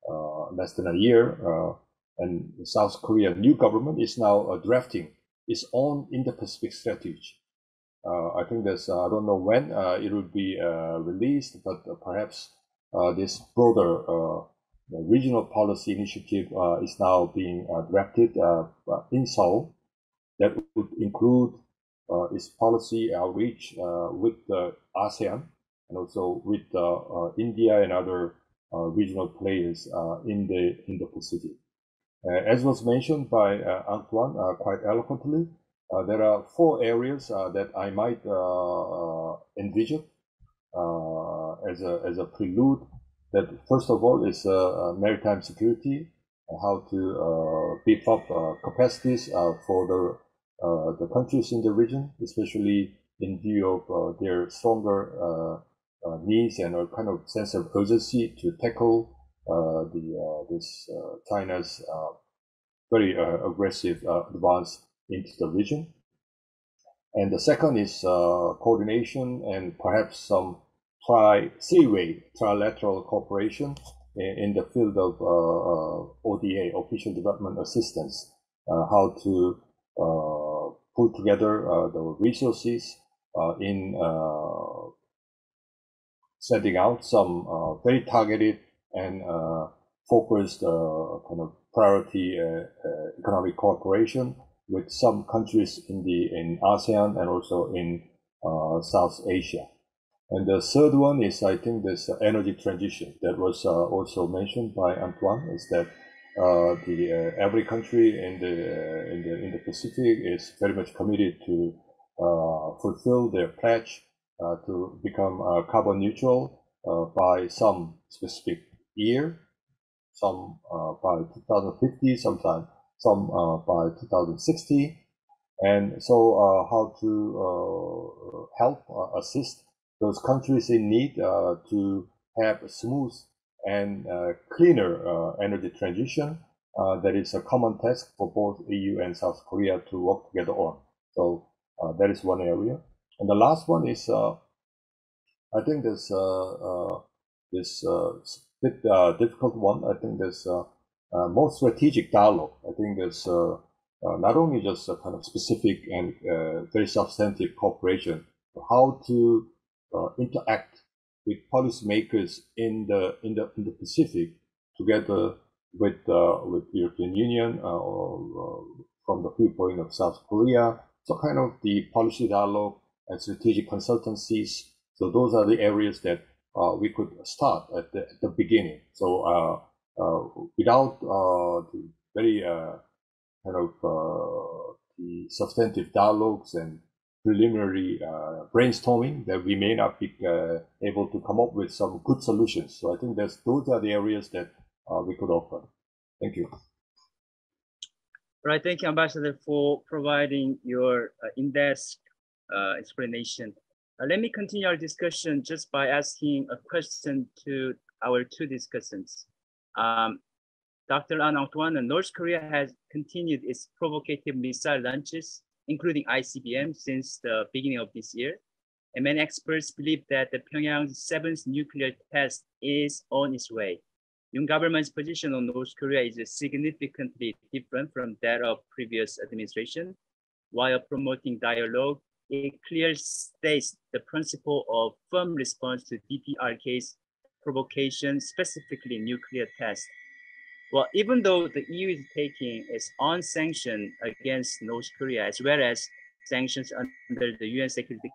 uh, less than a year, uh, and the South Korean new government is now uh, drafting its own Indo-Pacific strategy. Uh, I think that's, uh, I don't know when uh, it will be uh, released, but uh, perhaps uh, this broader uh, regional policy initiative uh, is now being uh, drafted uh, in Seoul. That would include uh, its policy outreach uh, with uh, ASEAN and also with uh, uh, India and other uh, regional players uh, in the Indo-Pacific. Uh, as was mentioned by uh, Antoine uh, quite eloquently, Uh, there are four areas uh, that I might uh, envision uh, as a as a prelude. That first of all is uh, maritime security, how to uh, beef up uh, capacities uh, for the uh, the countries in the region, especially in view of uh, their stronger uh, uh, needs and a kind of sense of urgency to tackle uh, the uh, this uh, China's uh, very uh, aggressive uh, advance into the region. And the second is uh, coordination and perhaps some tri three-way trilateral cooperation in, in the field of uh, O D A, official development assistance, uh, how to uh, put together uh, the resources uh, in uh, setting out some uh, very targeted and uh, focused uh, kind of priority uh, uh, economic cooperation with some countries in the in ASEAN and also in uh, South Asia. And the third one is, I think, this energy transition that was uh, also mentioned by Antoine. Is that uh, the uh, every country in the uh, in the in the Pacific is very much committed to uh, fulfill their pledge uh, to become uh, carbon neutral uh, by some specific year, some uh, by two thousand fifty, sometime. Some uh, by two thousand sixty, and so uh, how to uh, help uh, assist those countries in need uh, to have a smooth and uh, cleaner uh, energy transition. Uh, that is a common task for both E U and South Korea to work together on. So uh, that is one area. And the last one is, uh, I think there's uh, uh, this uh, bit uh, difficult one. I think there's uh, Uh, more strategic dialogue. I think there's uh, uh, not only just a kind of specific and uh, very substantive cooperation, but how to uh, interact with policymakers in the in the in the Pacific, together with uh, with European Union uh, or uh, from the viewpoint of South Korea. So kind of the policy dialogue and strategic consultancies. So those are the areas that uh, we could start at the, at the beginning. So. Uh, Uh, without uh, the very uh, kind of uh, the substantive dialogues and preliminary uh, brainstorming that we may not be uh, able to come up with some good solutions. So I think that's, those are the areas that uh, we could offer. Thank you. Right, thank you, Ambassador, for providing your uh, in-depth uh, explanation. Uh, let me continue our discussion just by asking a question to our two discussants. Um, Doctor An Antoine, North Korea has continued its provocative missile launches, including I C B M, since the beginning of this year. And many experts believe that the Pyongyang's seventh nuclear test is on its way. Yoon government's position on North Korea is significantly different from that of previous administration. While promoting dialogue, it clearly states the principle of firm response to D P R K's provocation, specifically nuclear tests. Well, even though the E U is taking its own sanctions against North Korea, as well as sanctions under the U N Security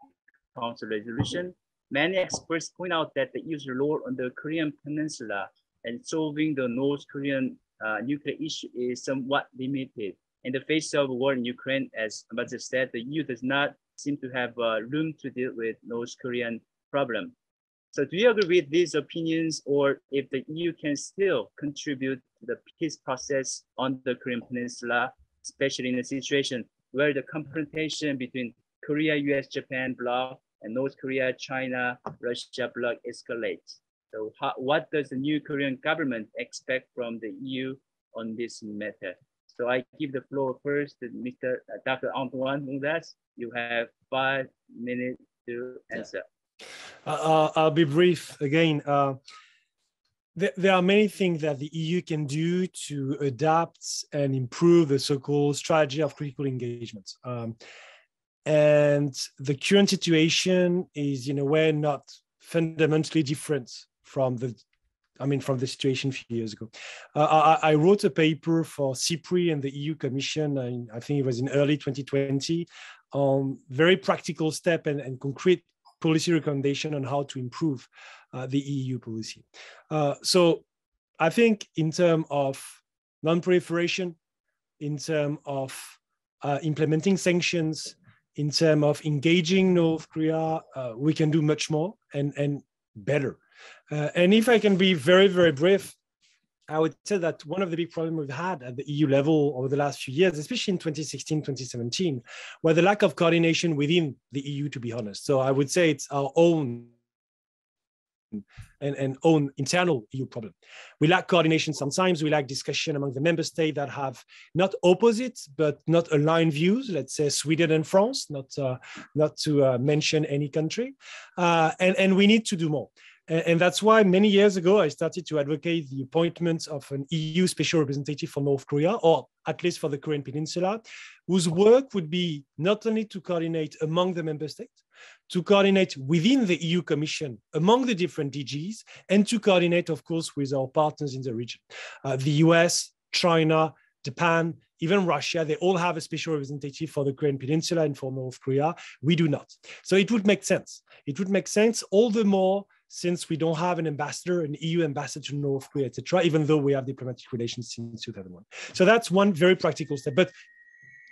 Council resolution, many experts point out that the E U's role on the Korean Peninsula and solving the North Korean uh, nuclear issue is somewhat limited. In the face of war in Ukraine, as Ambassador said, the E U does not seem to have uh, room to deal with North Korean problem. So do you agree with these opinions, or if the E U can still contribute to the peace process on the Korean Peninsula, especially in a situation where the confrontation between Korea, U S, Japan bloc and North Korea, China, Russia bloc escalates? So how, what does the new Korean government expect from the E U on this matter? So I give the floor first to Mister Uh, Doctor Antoine Bondaz. You have five minutes to answer. Uh, I'll be brief again. Uh, th there are many things that the E U can do to adapt and improve the so-called strategy of critical engagement. Um, and the current situation is in a way not fundamentally different from the, I mean, from the situation a few years ago. Uh, I, I wrote a paper for CIPRI and the E U Commission, in, I think it was in early twenty twenty, on very practical step and, and concrete policy recommendation on how to improve uh, the E U policy. Uh, so I think in terms of non-proliferation, in terms of uh, implementing sanctions, in terms of engaging North Korea, uh, we can do much more and, and better. Uh, and if I can be very, very brief, I would say that one of the big problems we've had at the E U level over the last few years, especially in twenty sixteen, twenty seventeen, was the lack of coordination within the E U, to be honest. So I would say it's our own and, and own internal E U problem. We lack coordination sometimes, we lack discussion among the member states that have not opposite, but not aligned views, let's say Sweden and France, not, uh, not to uh, mention any country. Uh, and, and we need to do more. And that's why many years ago, I started to advocate the appointment of an E U special representative for North Korea, or at least for the Korean Peninsula, whose work would be not only to coordinate among the member states, to coordinate within the E U Commission among the different D Gs, and to coordinate, of course, with our partners in the region. Uh, the U S, China, Japan, even Russia, they all have a special representative for the Korean Peninsula and for North Korea. We do not. So it would make sense. It would make sense all the more since we don't have an ambassador, an E U ambassador to North Korea, et cetera, even though we have diplomatic relations since two thousand one. So that's one very practical step. But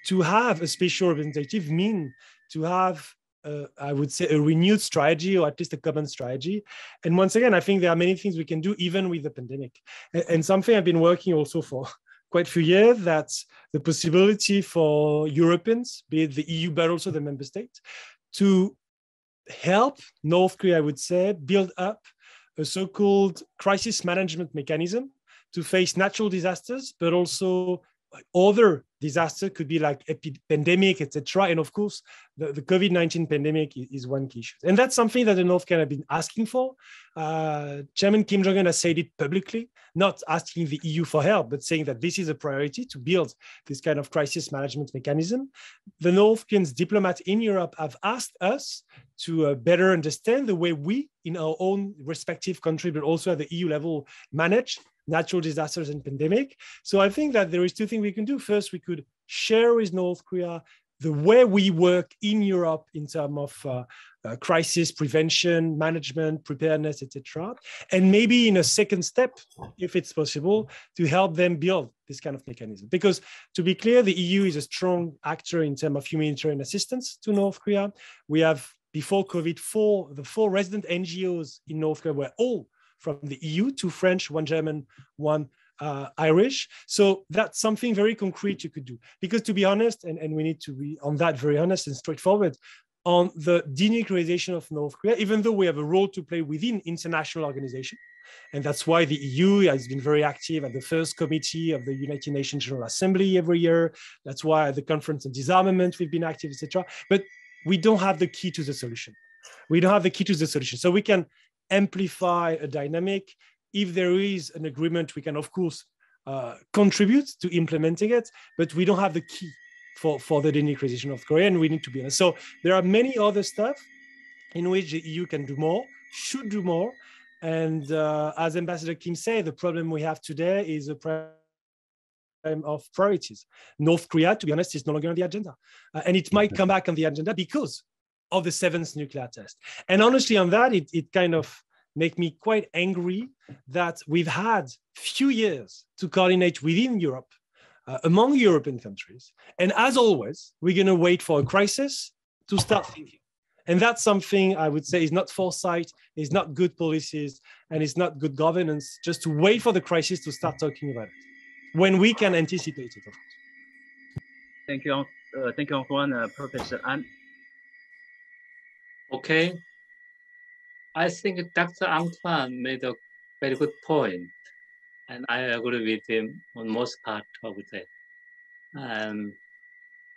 to have a special representative means to have, uh, I would say, a renewed strategy, or at least a common strategy. And once again, I think there are many things we can do, even with the pandemic. And, and something I've been working also for quite a few years, that's the possibility for Europeans, be it the E U, but also the member states, to help North Korea, I would say, build up a so-called crisis management mechanism to face natural disasters, but also other disasters, could be like pandemic, et cetera. And of course, the, the COVID nineteen pandemic is, is one key issue. And that's something that the North Korea have been asking for. Uh, Chairman Kim Jong un has said it publicly, not asking the E U for help, but saying that this is a priority to build this kind of crisis management mechanism. The North Korean diplomats in Europe have asked us to uh, better understand the way we, in our own respective country, but also at the E U level, manage natural disasters and pandemic. So I think that there is two things we can do. First, we could share with North Korea the way we work in Europe in terms of uh, uh, crisis prevention, management, preparedness, et cetera, and maybe in a second step, if it's possible, to help them build this kind of mechanism. Because to be clear, the E U is a strong actor in terms of humanitarian assistance to North Korea. We have, before COVID, four, the four resident N G Os in North Korea were all from the E U, two French, one German, one Uh, Irish. So that's something very concrete you could do. Because to be honest, and, and we need to be on that very honest and straightforward, on the denuclearization of North Korea, even though we have a role to play within international organizations, and that's why the E U has been very active at the first committee of the United Nations General Assembly every year. That's why at the conference on disarmament we've been active, et cetera. But we don't have the key to the solution. We don't have the key to the solution. So we can amplify a dynamic. If there is an agreement, we can, of course, uh, contribute to implementing it, but we don't have the key for, for the denuclearization of Korea, and we need to be honest. So there are many other stuff in which the E U can do more, should do more, and uh, as Ambassador Kim said, the problem we have today is a problem of priorities. North Korea, to be honest, is no longer on the agenda, uh, and it might come back on the agenda because of the seventh nuclear test. And honestly, on that, it, it kind of make me quite angry that we've had few years to coordinate within Europe, uh, among European countries. And as always, we're going to wait for a crisis to start thinking. And that's something I would say is not foresight, is not good policies, and it's not good governance, just to wait for the crisis to start talking about it, when we can anticipate it, of course. Thank you, uh, thank you, Antoine. Uh, Professor An. Okay. I think Doctor Antoine made a very good point, and I agree with him on most part of that. Um,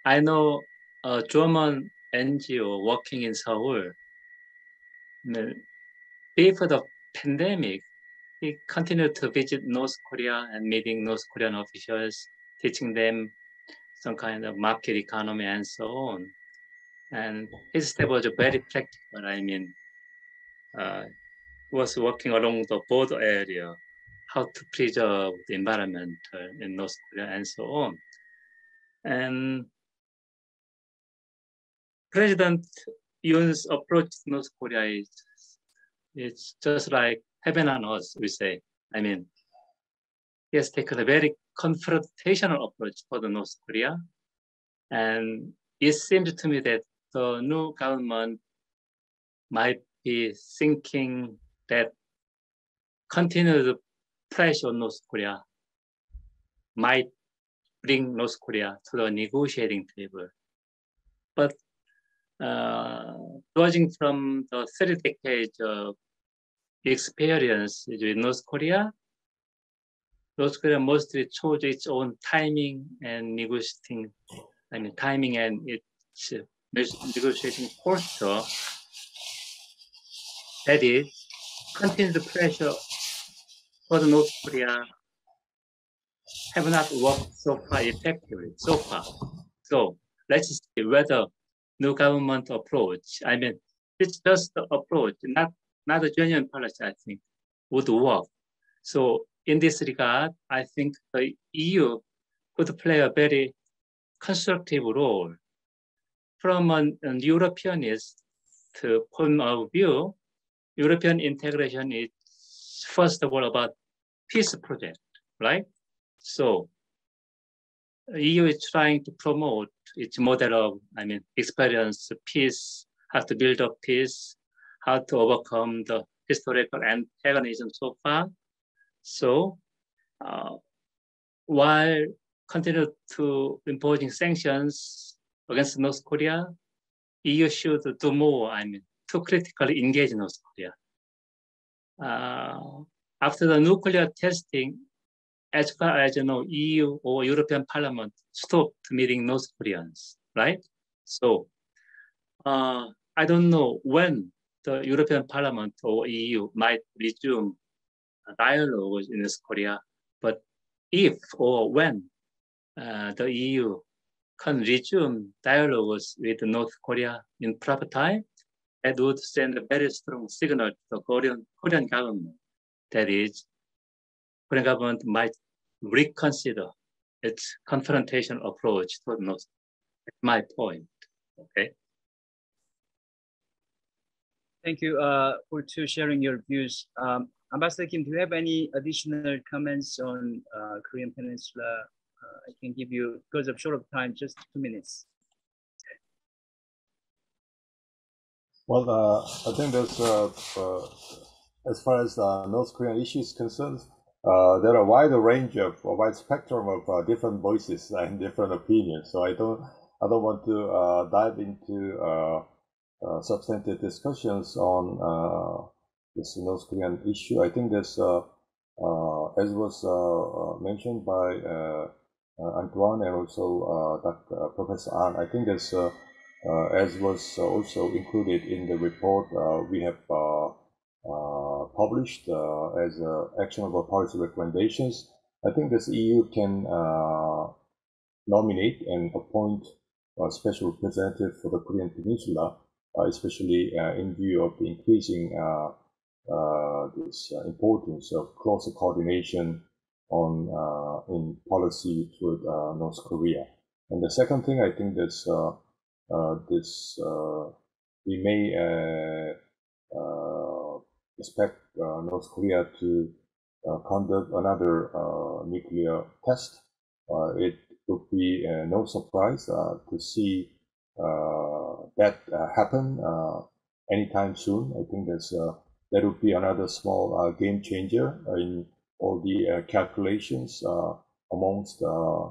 I know a German N G O working in Seoul, before the pandemic, he continued to visit North Korea and meeting North Korean officials, teaching them some kind of market economy and so on. And his step was very practical, I mean. Uh, was working along the border area, how to preserve the environment uh, in North Korea and so on. And President Yoon's approach to North Korea is it's just like heaven on earth, we say. I mean, he has taken a very confrontational approach for the North Korea. And it seems to me that the new government might is thinking that continued pressure on North Korea might bring North Korea to the negotiating table. But uh, judging from the thirty decades of experience with North Korea, North Korea mostly chose its own timing and negotiating, I mean, timing and its negotiating posture. That is, continued pressure for North Korea have not worked so far effectively, so far. So let's see whether new government approach, I mean, it's just the approach, not, not a genuine policy, I think, would work. So in this regard, I think the E U could play a very constructive role. From an, an Europeanist point of view, European integration is first of all about peace project, right? So E U is trying to promote its model of, I mean, experience peace, how to build up peace, how to overcome the historical antagonism so far. So uh, while continue to imposing sanctions against North Korea, E U should do more, I mean, to critically engage North Korea. Uh, after the nuclear testing, as far as you know, E U or European Parliament stopped meeting North Koreans, right? So uh, I don't know when the European Parliament or E U might resume dialogue in North Korea, but if or when uh, the E U can resume dialogues with North Korea in proper time, that would send a very strong signal to the Korean, Korean government. That is, Korean government might reconsider its confrontation approach to North my point. Okay. Thank you uh, for to sharing your views. Um, Ambassador Kim, do you have any additional comments on uh, Korean Peninsula? Uh, I can give you, because of short of time, just two minutes. Well, uh, I think there's, uh, uh, as far as uh, North Korean issue is concerned, uh, there are a wide range of, a wide spectrum of uh, different voices and different opinions. So I don't, I don't want to uh, dive into uh, uh, substantive discussions on uh, this North Korean issue. I think there's, uh, uh, as was uh, mentioned by uh, uh, Antoine and also uh, Doctor Uh, Professor An, I think there's, uh, uh, as was also included in the report, uh, we have uh, uh, published uh, as uh, actionable policy recommendations. I think this E U can uh, nominate and appoint a special representative for the Korean Peninsula, uh, especially uh, in view of the increasing uh, Uh, this uh, importance of closer coordination on uh, in policy with uh, North Korea. And the second thing, I think that's uh, uh, this uh, we may uh, uh, expect uh, North Korea to uh, conduct another uh, nuclear test. Uh, it would be uh, no surprise uh, to see uh, that uh, happen uh, anytime soon. I think that's. Uh, That would be another small uh, game changer in all the uh, calculations uh, amongst uh,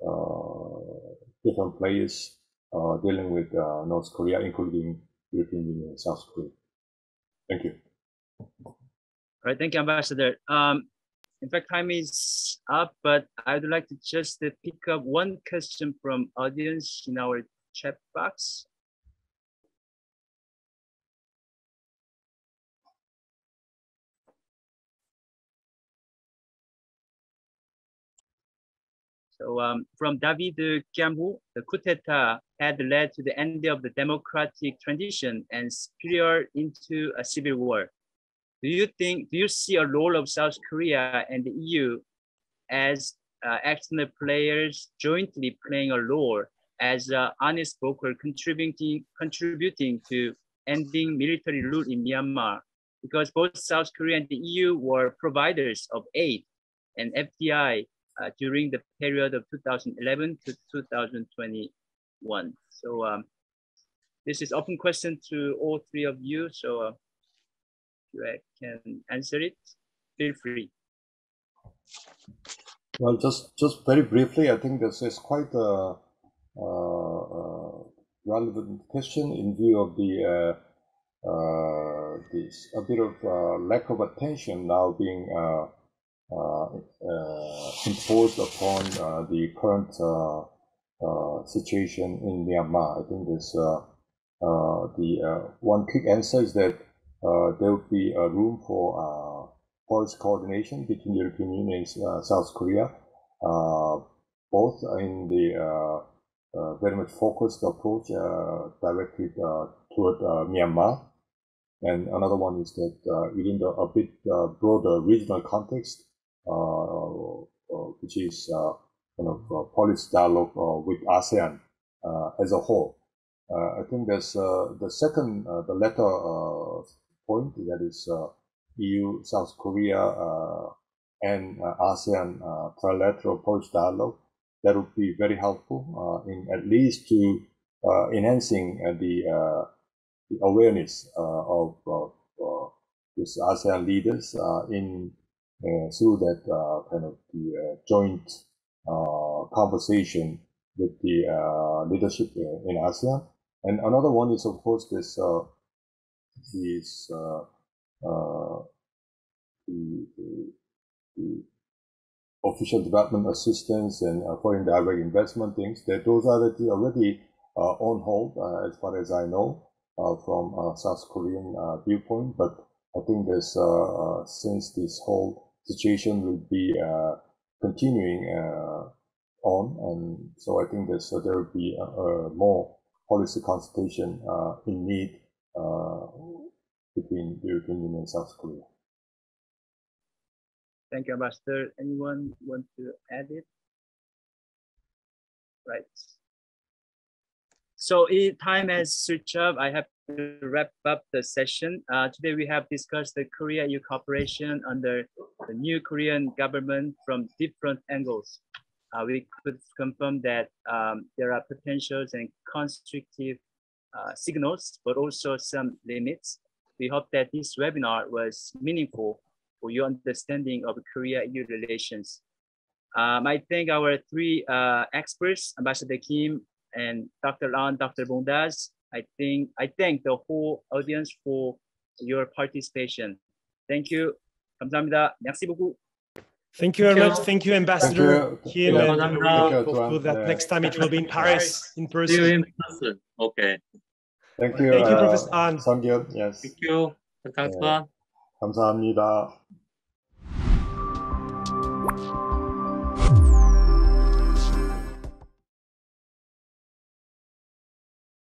uh, different players uh, dealing with uh, North Korea, including European Union and South Korea. Thank you. All right, thank you, Ambassador. Um, in fact, time is up, but I would like to just uh, pick up one question from audience in our chat box. So um, from David Gambu, the coup d'etat had led to the end of the democratic transition and spiral into a civil war. Do you think, do you see a role of South Korea and the E U as uh, external players jointly playing a role as an honest broker contributing, contributing to ending military rule in Myanmar? Because both South Korea and the E U were providers of aid and F D I Uh, during the period of two thousand eleven to two thousand twenty-one. So um, this is open question to all three of you. So uh, if you can answer it, feel free. Well, just, just very briefly, I think this is quite a, a relevant question in view of the, uh, uh, this, a bit of uh, lack of attention now being uh, Uh, uh, imposed upon uh, the current uh, uh, situation in Myanmar. I think this, uh, uh, the uh, one quick answer is that uh, there will be a room for uh, policy coordination between the European Union and uh, South Korea, uh, both in the uh, uh, very much focused approach uh, directed uh, toward uh, Myanmar. And another one is that uh, within the, a bit uh, broader regional context, Uh, which is uh, kind of uh, policy dialogue uh, with ASEAN uh, as a whole. Uh, I think there's uh, the second, uh, the latter uh, point that is uh, E U, South Korea, uh, and uh, ASEAN uh, trilateral policy dialogue. That would be very helpful uh, in at least to uh, enhancing uh, the, uh, the awareness uh, of, of uh, these ASEAN leaders uh, in. Uh, through that uh, kind of the uh, joint uh, conversation with the uh, leadership in ASEAN. And another one is, of course, this uh, is uh, uh, the, the, the official development assistance and uh, foreign direct investment things. That those are already uh, on hold, uh, as far as I know, uh, from uh, South Korean uh, viewpoint. But I think this uh, uh, since this whole situation will be uh, continuing uh, on, and so I think this, uh, there will be a, a more policy consultation uh, in need uh, between the European Union and South Korea. Thank you, Ambassador. Anyone want to add it? Right. So it, time has switched up. I have to wrap up the session. Uh, today we have discussed the Korea-E U cooperation under the new Korean government from different angles. Uh, we could confirm that um, there are potentials and constructive uh, signals, but also some limits. We hope that this webinar was meaningful for your understanding of Korea-E U relations. Um, I thank our three uh, experts, Ambassador Kim and Doctor An, Doctor Bondaz. I think I thank the whole audience for your participation. Thank you. 감사합니다. Merci beaucoup. Thank you very much. Thank you, Ambassador Kim. Hopefully that next time it will be in Paris in person. See you in person. Okay. Thank you. Thank you, uh, Professor An. Thank you. Yes. Thank you. 감사합니다.